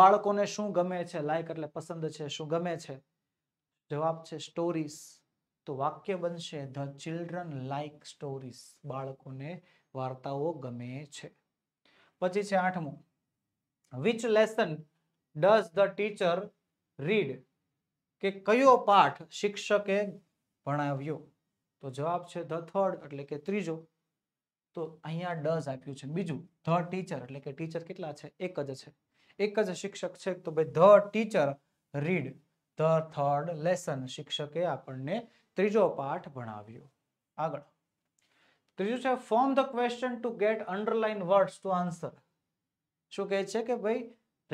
બાળકોને શું ગમે છે, લાઈક એટલે પસંદ છે, શું ગમે છે, જવાબ છે સ્ટોરીઝ। તો વાક્ય બનશે ધ ચિલ્ડ્રન લાઈક સ્ટોરીઝ, બાળકોને વાર્તાઓ ગમે છે। પછી છે 8મું, which lesson does the teacher read, કે કયો પાઠ શિક્ષકે ભણાવ્યો, તો જવાબ છે ધ થર્ડ એટલે કે ત્રીજો। તો અહીંયા ડઝ આપ્યું છે, બીજું ધ ટીચર એટલે કે ટીચર કેટલા છે, એક જ છે, एक ज शिक्षक है, तो भाई the teacher read the third lesson, शिक्षके आपने तीजो पाठ भणाव्यो। आगळ त्रीजो छे form the question to get underline words to answer. शु कहे छे के भाई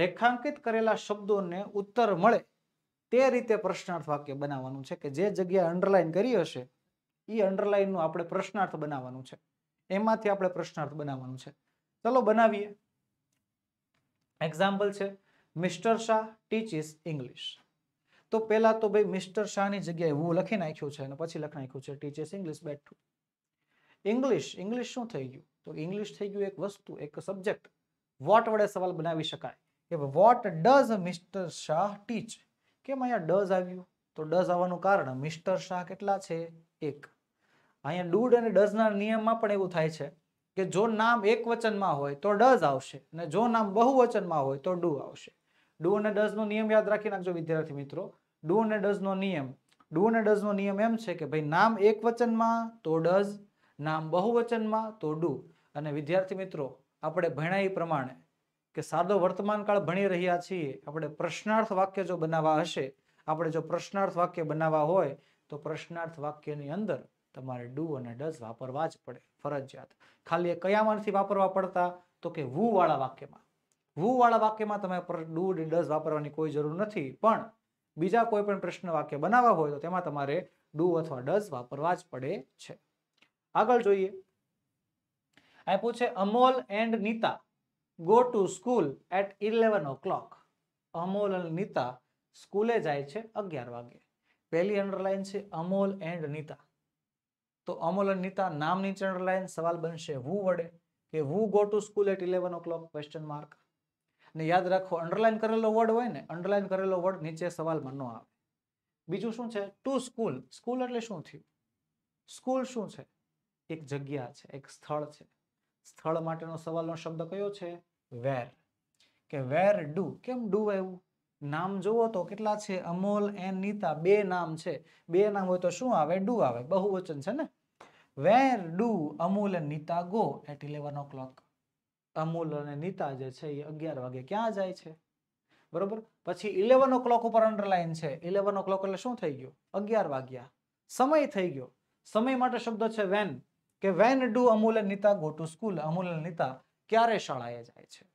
रेखांकित करेला शब्दों ने उत्तर मळे ते रीते प्रश्नार्थ वाक्य बनावानुं छे, के जे जग्याए अंडरलाइन करी हशे ई अंडरलाइन नुं आपणे प्रश्नार्थ बनावानुं छे, एमांथी आपणे प्रश्नार्थ बनावानुं छे। चलो बनावीए। एग्जाम्पल है मिस्टर शाह टीचीस इंग्लिश, तो पहला तो भाई मिस्टर शाह जगह वो लखी नाख्यू है, पीछे लख नाख्यू टीचीस इंग्लिश बैठू। इंग्लिश, इंग्लिश शू थी गयु, तो इंग्लिश थी गयु एक वस्तु, एक सब्जेक्ट। वॉट वे सवाल बना सकते, what does Mister Shah teach, केम अँ डज आव्यू, तो डઝ આવવાનું કારણ મિસ્ટર શાહ કેટલા છે 1। અહીંયા ડુડ અને ડઝ ના નિયમમાં પણ એવું થાય છે કે જો નામ એકવચનમાં હોય તો ડઝ આવશે અને જો નામ બહુવચનમાં હોય તો ડુ આવશે। ડુ અને ડઝ નો નિયમ યાદ રાખી નાખજો વિદ્યાર્થી મિત્રો। ડુ અને ડઝ નો નિયમ, ડુ અને ડઝ નો નિયમ એમ છે કે ભાઈ નામ એકવચનમાં તો ડઝ, નામ બહુવચનમાં તો ડુ। અને વિદ્યાર્થી મિત્રો આપણે ભણ્યા એ પ્રમાણે કે સાદો વર્તમાન કાળ ભણી રહ્યા છીએ, આપણે પ્રશ્નાર્થ વાક્ય જો બનાવવા હશે, આપણે જો પ્રશ્નાર્થ વાક્ય બનાવવા હોય તો પ્રશ્નાર્થ વાક્યની અંદર તમારે ડુ અને ડઝ વાપરવા જ પડે ફરજિયાત। ખાલી એ કયામાંથી વાપરવા પડતા તો કે વુ વાળા વાક્યમાં, વુ વાળા વાક્યમાં તમે ડુ અને ડઝ વાપરવાની કોઈ જરૂર નથી, પણ બીજા કોઈ પણ પ્રશ્ન વાક્ય બનાવવા હોય તો તેમાં તમારે ડુ અથવા ડઝ વાપરવા જ પડે છે। આગળ જોઈએ, આ પૂછે Amol and Nita go to school at 11 o'clock। Amol અને નીતા સ્કૂલે જાય છે 11 વાગે। પહેલી અંડરલાઈન છે અમોલ એન્ડ નીતા, તો અમોલ અને નીતા નામ નીચે અંડરલાઈન, સવાલ બનશે વુ વડે કે who go to school at 11 o'clock question mark. ને યાદ રાખો અંડરલાઈન કરેલો વર્ડ હોય ને, અંડરલાઈન કરેલો વર્ડ નીચે સવાલમાં ન આવે। બીજું શું છે ટુ સ્કૂલ, સ્કૂલ એટલે શું થયું, સ્કૂલ શું છે એક જગ્યા છે એક સ્થળ છે, સ્થળ માટેનો સવાલનો શબ્દ કયો છે વેર, કે વેર ડુ, કેમ ડુ આવ્યું, નામ જોવો તો કેટલા છે અમોલ એન્ડ નીતા, બે નામ છે, બે નામ હોય તો શું આવે ડુ આવે, બહુવચન છે ને। Where do Amol and Nita go at 11 o'clock। Amol અને નીતા જે છે એ 11 વાગે ક્યાં જાય છે, બરોબર। પછી 11 o'clock ઉપર અંડરલાઈન છે, 11 o'clock એટલે શું થઈ ગયું 11 વાગ્યા, સમય થઈ ગયો, સમય માટે શબ્દ છે વેન, કે when do Amul and Nita go to school, Amul and Nita ક્યારે શાળાએ જાય છે।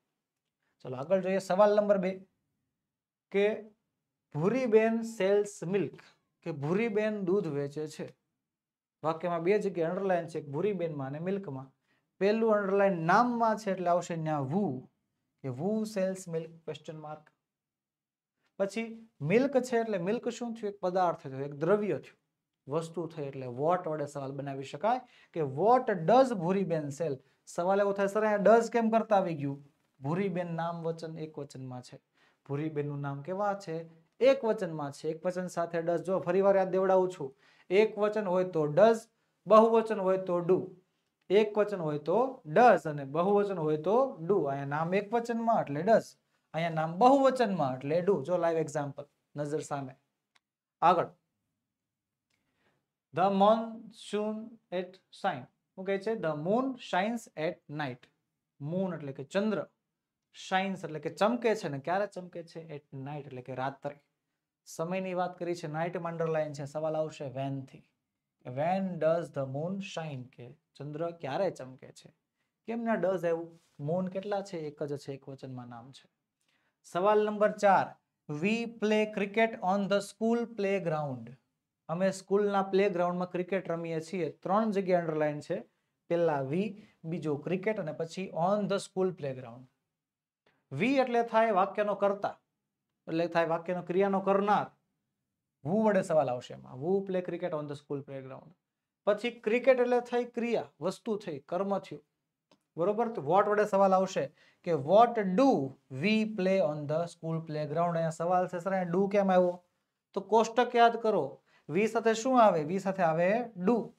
ચલો આગળ જોઈએ સવાલ નંબર 2 કે ભૂરીબેન સેલ્સ મિલ્ક, કે ભૂરીબેન દૂધ વેચે છે। વાક્યમાં બે જગ્યાએ અંડરલાઈન છે, ભૂરીબેનમાં અને મિલ્કમાં। પહેલું અંડરલાઈન નામમાં છે એટલે આવશે ત્યાં વુ, કે who sells milk question mark. પછી મિલ્ક છે એટલે મિલ્ક શું થયું, એક પદાર્થ થયો, એક દ્રવ્ય થયું, વસ્તુ થઈ, એટલે વોટ વડે સવાલ બનાવી શકાય કે વોટ ડઝ ભૂરીબેન સેલ। સવાલ એવો થાય સર અહીંયા ડઝ કેમ કરતા આવી ગયું, ભૂરીબેન નામ વચન એક વચનમાં છે, ભૂરીબેનનું નામ કેવા છે એક વચનમાં છે, એક વચન સાથે ડઝ, જો ફરીવાર યાદ દેવડાવું છું, એક વચન હોય તો ડઝ, બહુવચન હોય તો ડુ, એક વચન હોય તો ડઝ અને બહુવચન હોય તો ડુ। અહીંયા નામ એક વચનમાં એટલે ડઝ, અહીંયા નામ બહુવચનમાં એટલે ડુ, જો લાઈવ એક્ઝામ્પલ નજર સામે। આગળ The moon shone at shine, હું કહે છે the moon shines at night। moon એટલે કે ચંદ્ર, shines એટલે કે ચમકે છે, ને ક્યારે ચમકે છે at night એટલે કે રાત્રે। સમયની વાત કરી છે, night માં અંડરલાઈન છે, સવાલ આવશે when થી, when does the moon shine, કે ચંદ્ર ક્યારે ચમકે છે, કેમ ના does આવ્યું, moon કેટલા છે એક જ છે, એક વચનમાં નામ છે। સવાલ નંબર 4 we play cricket on the school playground। અમે સ્કૂલના પ્લેગ્રાઉન્ડમાં ક્રિકેટ રમીએ છીએ। 3 જગ્યાએ અંડરલાઈન છે, પહેલા વી, બીજો ક્રિકેટ અને પછી on the school playground. We એટલે થાય વાક્યનો કર્તા, એટલે થાય વાક્યનો ક્રિયાનો કરનાર, વુ વડે સવાલ આવશે એમાં, who play cricket on the school playground. પછી ક્રિકેટ એટલે થાય ક્રિયા, વસ્તુ થઈ, કર્મ થયું, બરોબર। તો વોટ વડે સવાલ આવશે કે what do we play on the school playground. અહીંયા સવાલ છે સર અહીંયા ડુ કેમ આવ્યો, તો કોષ્ટક યાદ કરો, વી સાથે શું આવે, વી સાથે આવે ડુ।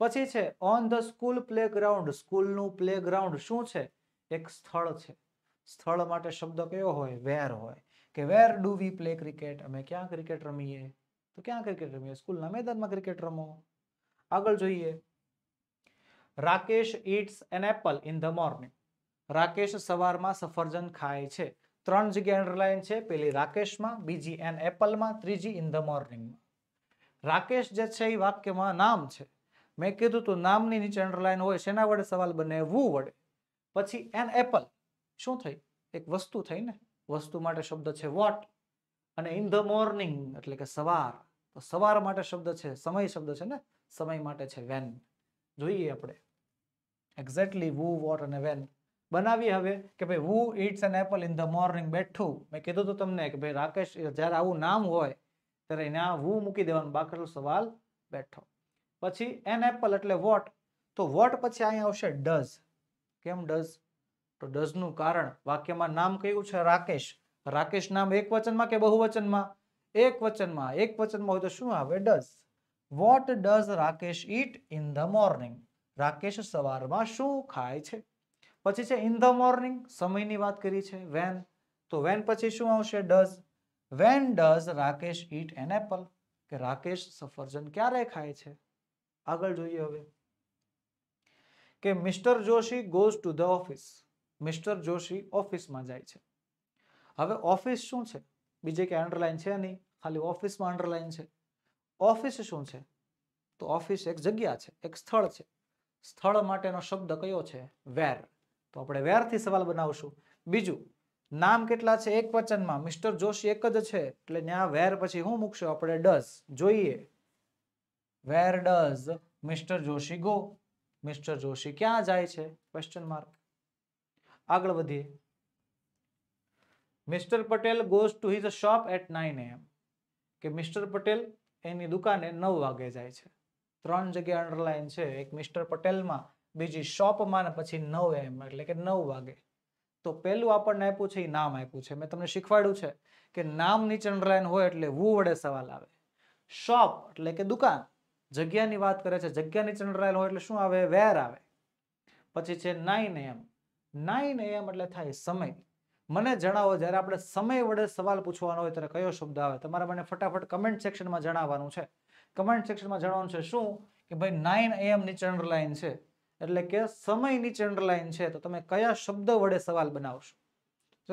પછી છે ઓન ધ સ્કૂલ પ્લેગ્રાઉન્ડ, સ્કૂલનું પ્લેગ્રાઉન્ડ શું છે એક સ્થળ છે, સ્થળ માટે શબ્દ કયો હોય વેર હોય, કે where do we play cricket, અમે ક્યાં ક્રિકેટ રમીએ, તો ક્યાં ક્રિકેટ રમીએ સ્કૂલના મેદાનમાં ક્રિકેટ રમો। આગળ જોઈએ Rakesh eats an apple in the morning, Rakesh સવારમાં સફરજન ખાય છે। 3 જગ્યાએ અંડરલાઈન છે, પહેલી રાકેશમાં, બીજી એન એપલમાં, ત્રીજી ઇન ધ મોર્નિંગમાં। રાકેશ જે છે એ વાક્યમાં નામ છે, મેં કીધું તો નામની નીચે અંડરલાઈન હોય, શેના વડે સવાલ બને વુ વડે। પછી એન એપલ શું થઈ, એક વસ્તુ થઈ ને, વસ્તુ માટે શબ્દ છે વોટ, અને ઇન ધ મોર્નિંગ એટલે કે સવાર, તો સવાર માટે શબ્દ છે સમય, શબ્દ છે ને સમય માટે છે વેન। જોઈએ આપણે એક્ઝેક્ટલી વુ વોટ અને વેન બનાવીએ હવે, કે ભાઈ who it's an apple in the morning, બેઠું મેં કીધું તો તમને કે ભાઈ રાકેશ જ્યારે આવું નામ હોય ત્યારે ત્યાં વુ મૂકી દેવાનું, બાકીનો સવાલ બેઠો। પછી એન એપલ એટલે વોટ, તો વોટ પછી અહીંયા આવશે ડઝ, કેમ ડઝ, તો ડઝનું કારણ વાક્યમાં નામ કયું છે રાકેશ, રાકેશ નામ એક વચનમાં કે બહુવચનમાં, એક વચનમાં હોય તો શું આવે does. What does Rakesh eat in the morning. Rakesh સવારમાં શું ખાય છે. પછી છે ઇન ધ મોર્નિંગ, સમયની વાત કરી છે. વેન, તો વેન પછી શું આવશે does. When does Rakesh eat an apple, કે રાકેશ સફરજન ક્યારે ખાય છે. આગળ જોઈએ હવે કે Mister Joshi goes to the office. Mister Joshi ઓફિસમાં જાય છે. હવે ઓફિસ શું છે, બીજે કે અંડરલાઈન છે નહીં, ખાલી ઓફિસમાં અંડરલાઈન છે. ઓફિસ શું છે, તો ઓફિસ એક જગ્યા છે, એક સ્થળ છે. સ્થળ માટેનો શબ્દ કયો છે વેર, તો આપણે વેરથી સવાલ બનાવશું. બીજું નામ કેટલા છે એક વચનમાં, મિસ્ટર જોશી એક જ છે એટલે ત્યાં વેર પછી શું મૂકશો આપણે ડઝ. જોઈએ where does Mister Joshi go. Mister Joshi ક્યાં જાય છે ક્વેશ્ચન માર્ક. આગળ વધીએ. Mister Patel goes to his shop at 9 AM, કે મિસ્ટર પટેલ એની દુકાને 9 વાગે જાય છે. 3 જગ્યા અંડરલાઈન છે, એક મિસ્ટર પટેલમાં, બીજી શોપમાં, પછી 9 AM એટલે કે 9 વાગે. તો પહેલું આપણને આપ્યું છે એ નામ આપ્યું છે. મેં તમને શીખવાડ્યું છે કે નામ નીચે અંડરલાઈન હોય એટલે વુ વડે સવાલ આવે. શોપ એટલે કે દુકાન, જગ્યાની વાત કરે છે, જગ્યા નીચે અંડરલાઈન હોય એટલે શું આવે વેર આવે. પછી છે 9 AM. 9 AM એટલે થાય સમય. મને જણાવો જ્યારે આપણે સમય વડે સવાલ પૂછવાનો હોય ત્યારે કયો શબ્દ આવે. તમારે મને ફટાફટ કમેન્ટ સેક્શનમાં જણાવવાનું છે. કમેન્ટ સેક્શનમાં જણાવવાનું છે શું, કે ભાઈ 9 AM નીચે અંડરલાઈન છે એટલે કે સમય નીચે અંડરલાઈન છે, તો તમે કયા શબ્દ વડે સવાલ બનાવશો.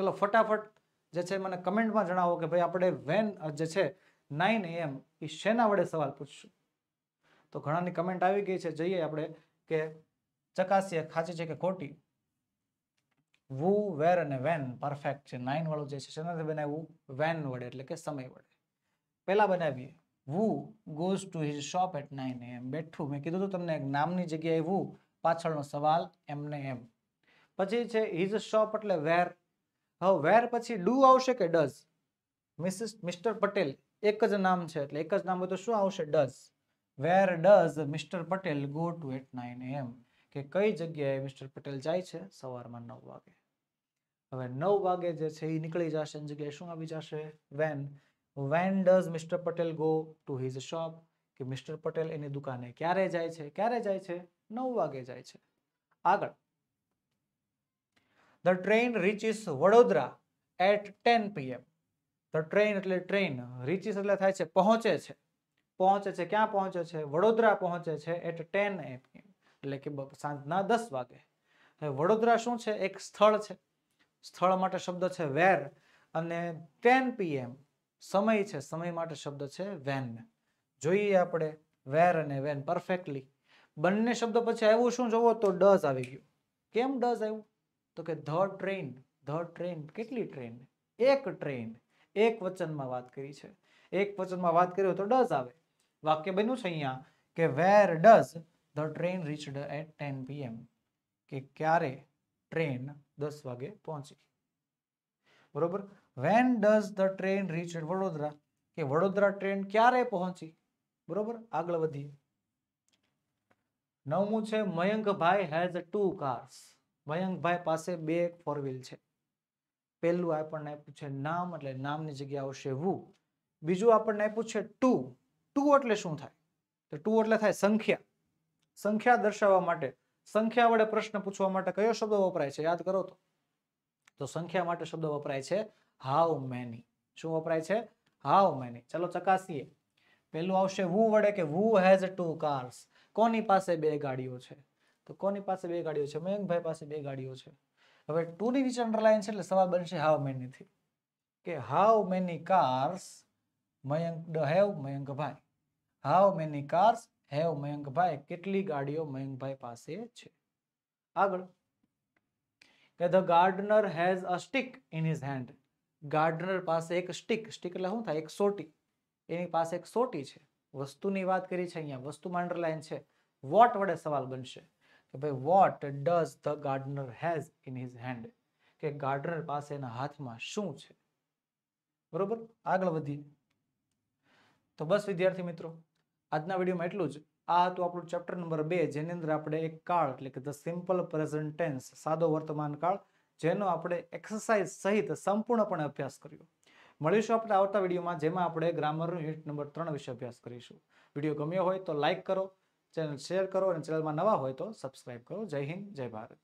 ચલો ફટાફટ જે છે મને કમેન્ટમાં જણાવો કે ભાઈ આપણે વેન જે છે 9 AM એ શેના વડે સવાલ પૂછશું. તો ઘણાની કમેન્ટ આવી ગઈ છે. જઈએ આપણે કે ચકાસીએ ખાચી છે કે ખોટી. વુ, વેર અને વેન પરફેક્ટ છે. 9 વાળું જે છે શેનાથી બનાવ્યું વેન વડે એટલે કે સમય વડે. પહેલા બનાવીએ who goes to his shop at 9 AM. બેઠું મેં કીધું હતું તમને એક નામની જગ્યાએ વુ, પાછળનો સવાલ એમને એમ. પછી છે હિઝ શોપ એટલે વેર. હવે વેર પછી ડુ આવશે કે ડઝ. મિસિસ મિસ્ટર પટેલ એક જ નામ છે એટલે એક જ નામ હોય તો શું આવશે does. Where does Mister Patel go to at 9 AM, કે કઈ જગ્યાએ મિસ્ટર પટેલ જાય છે સવારમાં 9 વાગે. હવે 9 વાગે જે છે એ નીકળી જશે, એની જગ્યાએ શું આવી જશે when. When does Mister Patel go to his shop, કે મિસ્ટર પટેલ એની દુકાને ક્યારે જાય છે. ક્યારે જાય છે 9 વાગે જાય છે. આગળ the train reaches Vadodara at 10 PM. The train એટલે ટ્રેન, રીચિસ એટલે થાય છે પહોંચે છે. પહોંચે છે ક્યાં પહોંચે છે વડોદરા પહોંચે છે એટ 10 AM એટલે કે સાંજના 10 વાગે. હવે વડોદરા શું છે એક સ્થળ છે. સ્થળ માટે શબ્દ છે વેર, અને 10 PM સમય છે, સમય માટે શબ્દ છે વેન. જોઈએ આપણે વેર અને વેન પરફેક્ટલી બંને શબ્દ. પછી આવ્યું શું જોવો તો ડઝ આવી ગયું. કેમ ડઝ આવ્યું, તો કે ધ ટ્રેન. ધ ટ્રેન કેટલી ટ્રેન, એક ટ્રેન. એક વચનમાં વાત કરી છે, એક વચનમાં વાત કરી હોય તો ડઝ આવે. વાક્ય બન્યું છે અહીંયા કે where does the train reached at 10 PM, કે ક્યારે ટ્રેન 10 વાગે પહોંચી. બરોબર. When does the train reach Vadodara, કે વડોદરા ટ્રેન ક્યારે પહોંચી. બરોબર. આગળ વધીએ. 9મું છે મયંકભાઈ હેઝ 2 cars. મયંકભાઈ પાસે 2 4-wheel છે. પહેલું આપણને આપ્યું છે નામ, એટલે નામની જગ્યા આવશે વુ. બીજું આપણને આપ્યું છે ટુ. ટુ એટલે શું થાય, તો ટુ એટલે થાય સંખ્યા. સંખ્યા દર્શાવવા માટે, સંખ્યા વડે પ્રશ્ન પૂછવા માટે કયો શબ્દ વપરાય છે યાદ કરો તો સંખ્યા માટે શબ્દ વપરાય છે હાઉ મેની. શું વપરાય છે હાઉ મેની. ચલો ચકાસીએ. પહેલું આવશે વુ વડે, કે વુ હેઝ 2 cars. કોની પાસે 2 ગાડીઓ છે, તો કોની પાસે 2 ગાડીઓ છે મયંકભાઈ પાસે 2 ગાડીઓ છે. હવે ટુ ની નીચે અંડરલાઈન છે એટલે સવાલ બનશે હાઉ મેની થી, કે how many cars Mayank have મયંકભાઈ. How many cars have Mayankbhai, કેટલી ગાડીઓ મયંકભાઈ પાસે છે. આગળ કે the gardener has a stick in his hand. Gardener પાસે એક સ્ટીક. સ્ટીક એટલે શું થાય એક સોટી. એની પાસે એક સોટી છે. વસ્તુની વાત કરી છે અહીંયા, વસ્તુમાં અંડરલાઈન છે. વોટ વડે સવાલ બનશે કે ભાઈ what does the gardener has in his hand, કે ગાર્ડનર પાસે એના હાથમાં શું છે. બરોબર. આગળ વધીએ. તો બસ વિદ્યાર્થી મિત્રો, આજના વિડીયોમાં એટલું જ. આ હતું આપણું ચેપ્ટર નંબર 2, જેની અંદર આપણે એક કાળ એટલે કે ધ સિમ્પલ પ્રેઝન્ટ ટેન્સ, સાદો વર્તમાન કાળ, જેનો આપણે એક્સરસાઇઝ સહિત સંપૂર્ણપણે અભ્યાસ કર્યો. મળીશું આપણે આવતા વિડીયોમાં, જેમાં આપણે ગ્રામરનો યુનિટ નંબર 3 વિશે અભ્યાસ કરીશું. વિડીયો ગમ્યો હોય તો લાઇક કરો, ચેનલ શેર કરો અને ચેનલમાં નવા હોય તો સબસ્ક્રાઇબ કરો. જય હિન્દ, જય ભારત.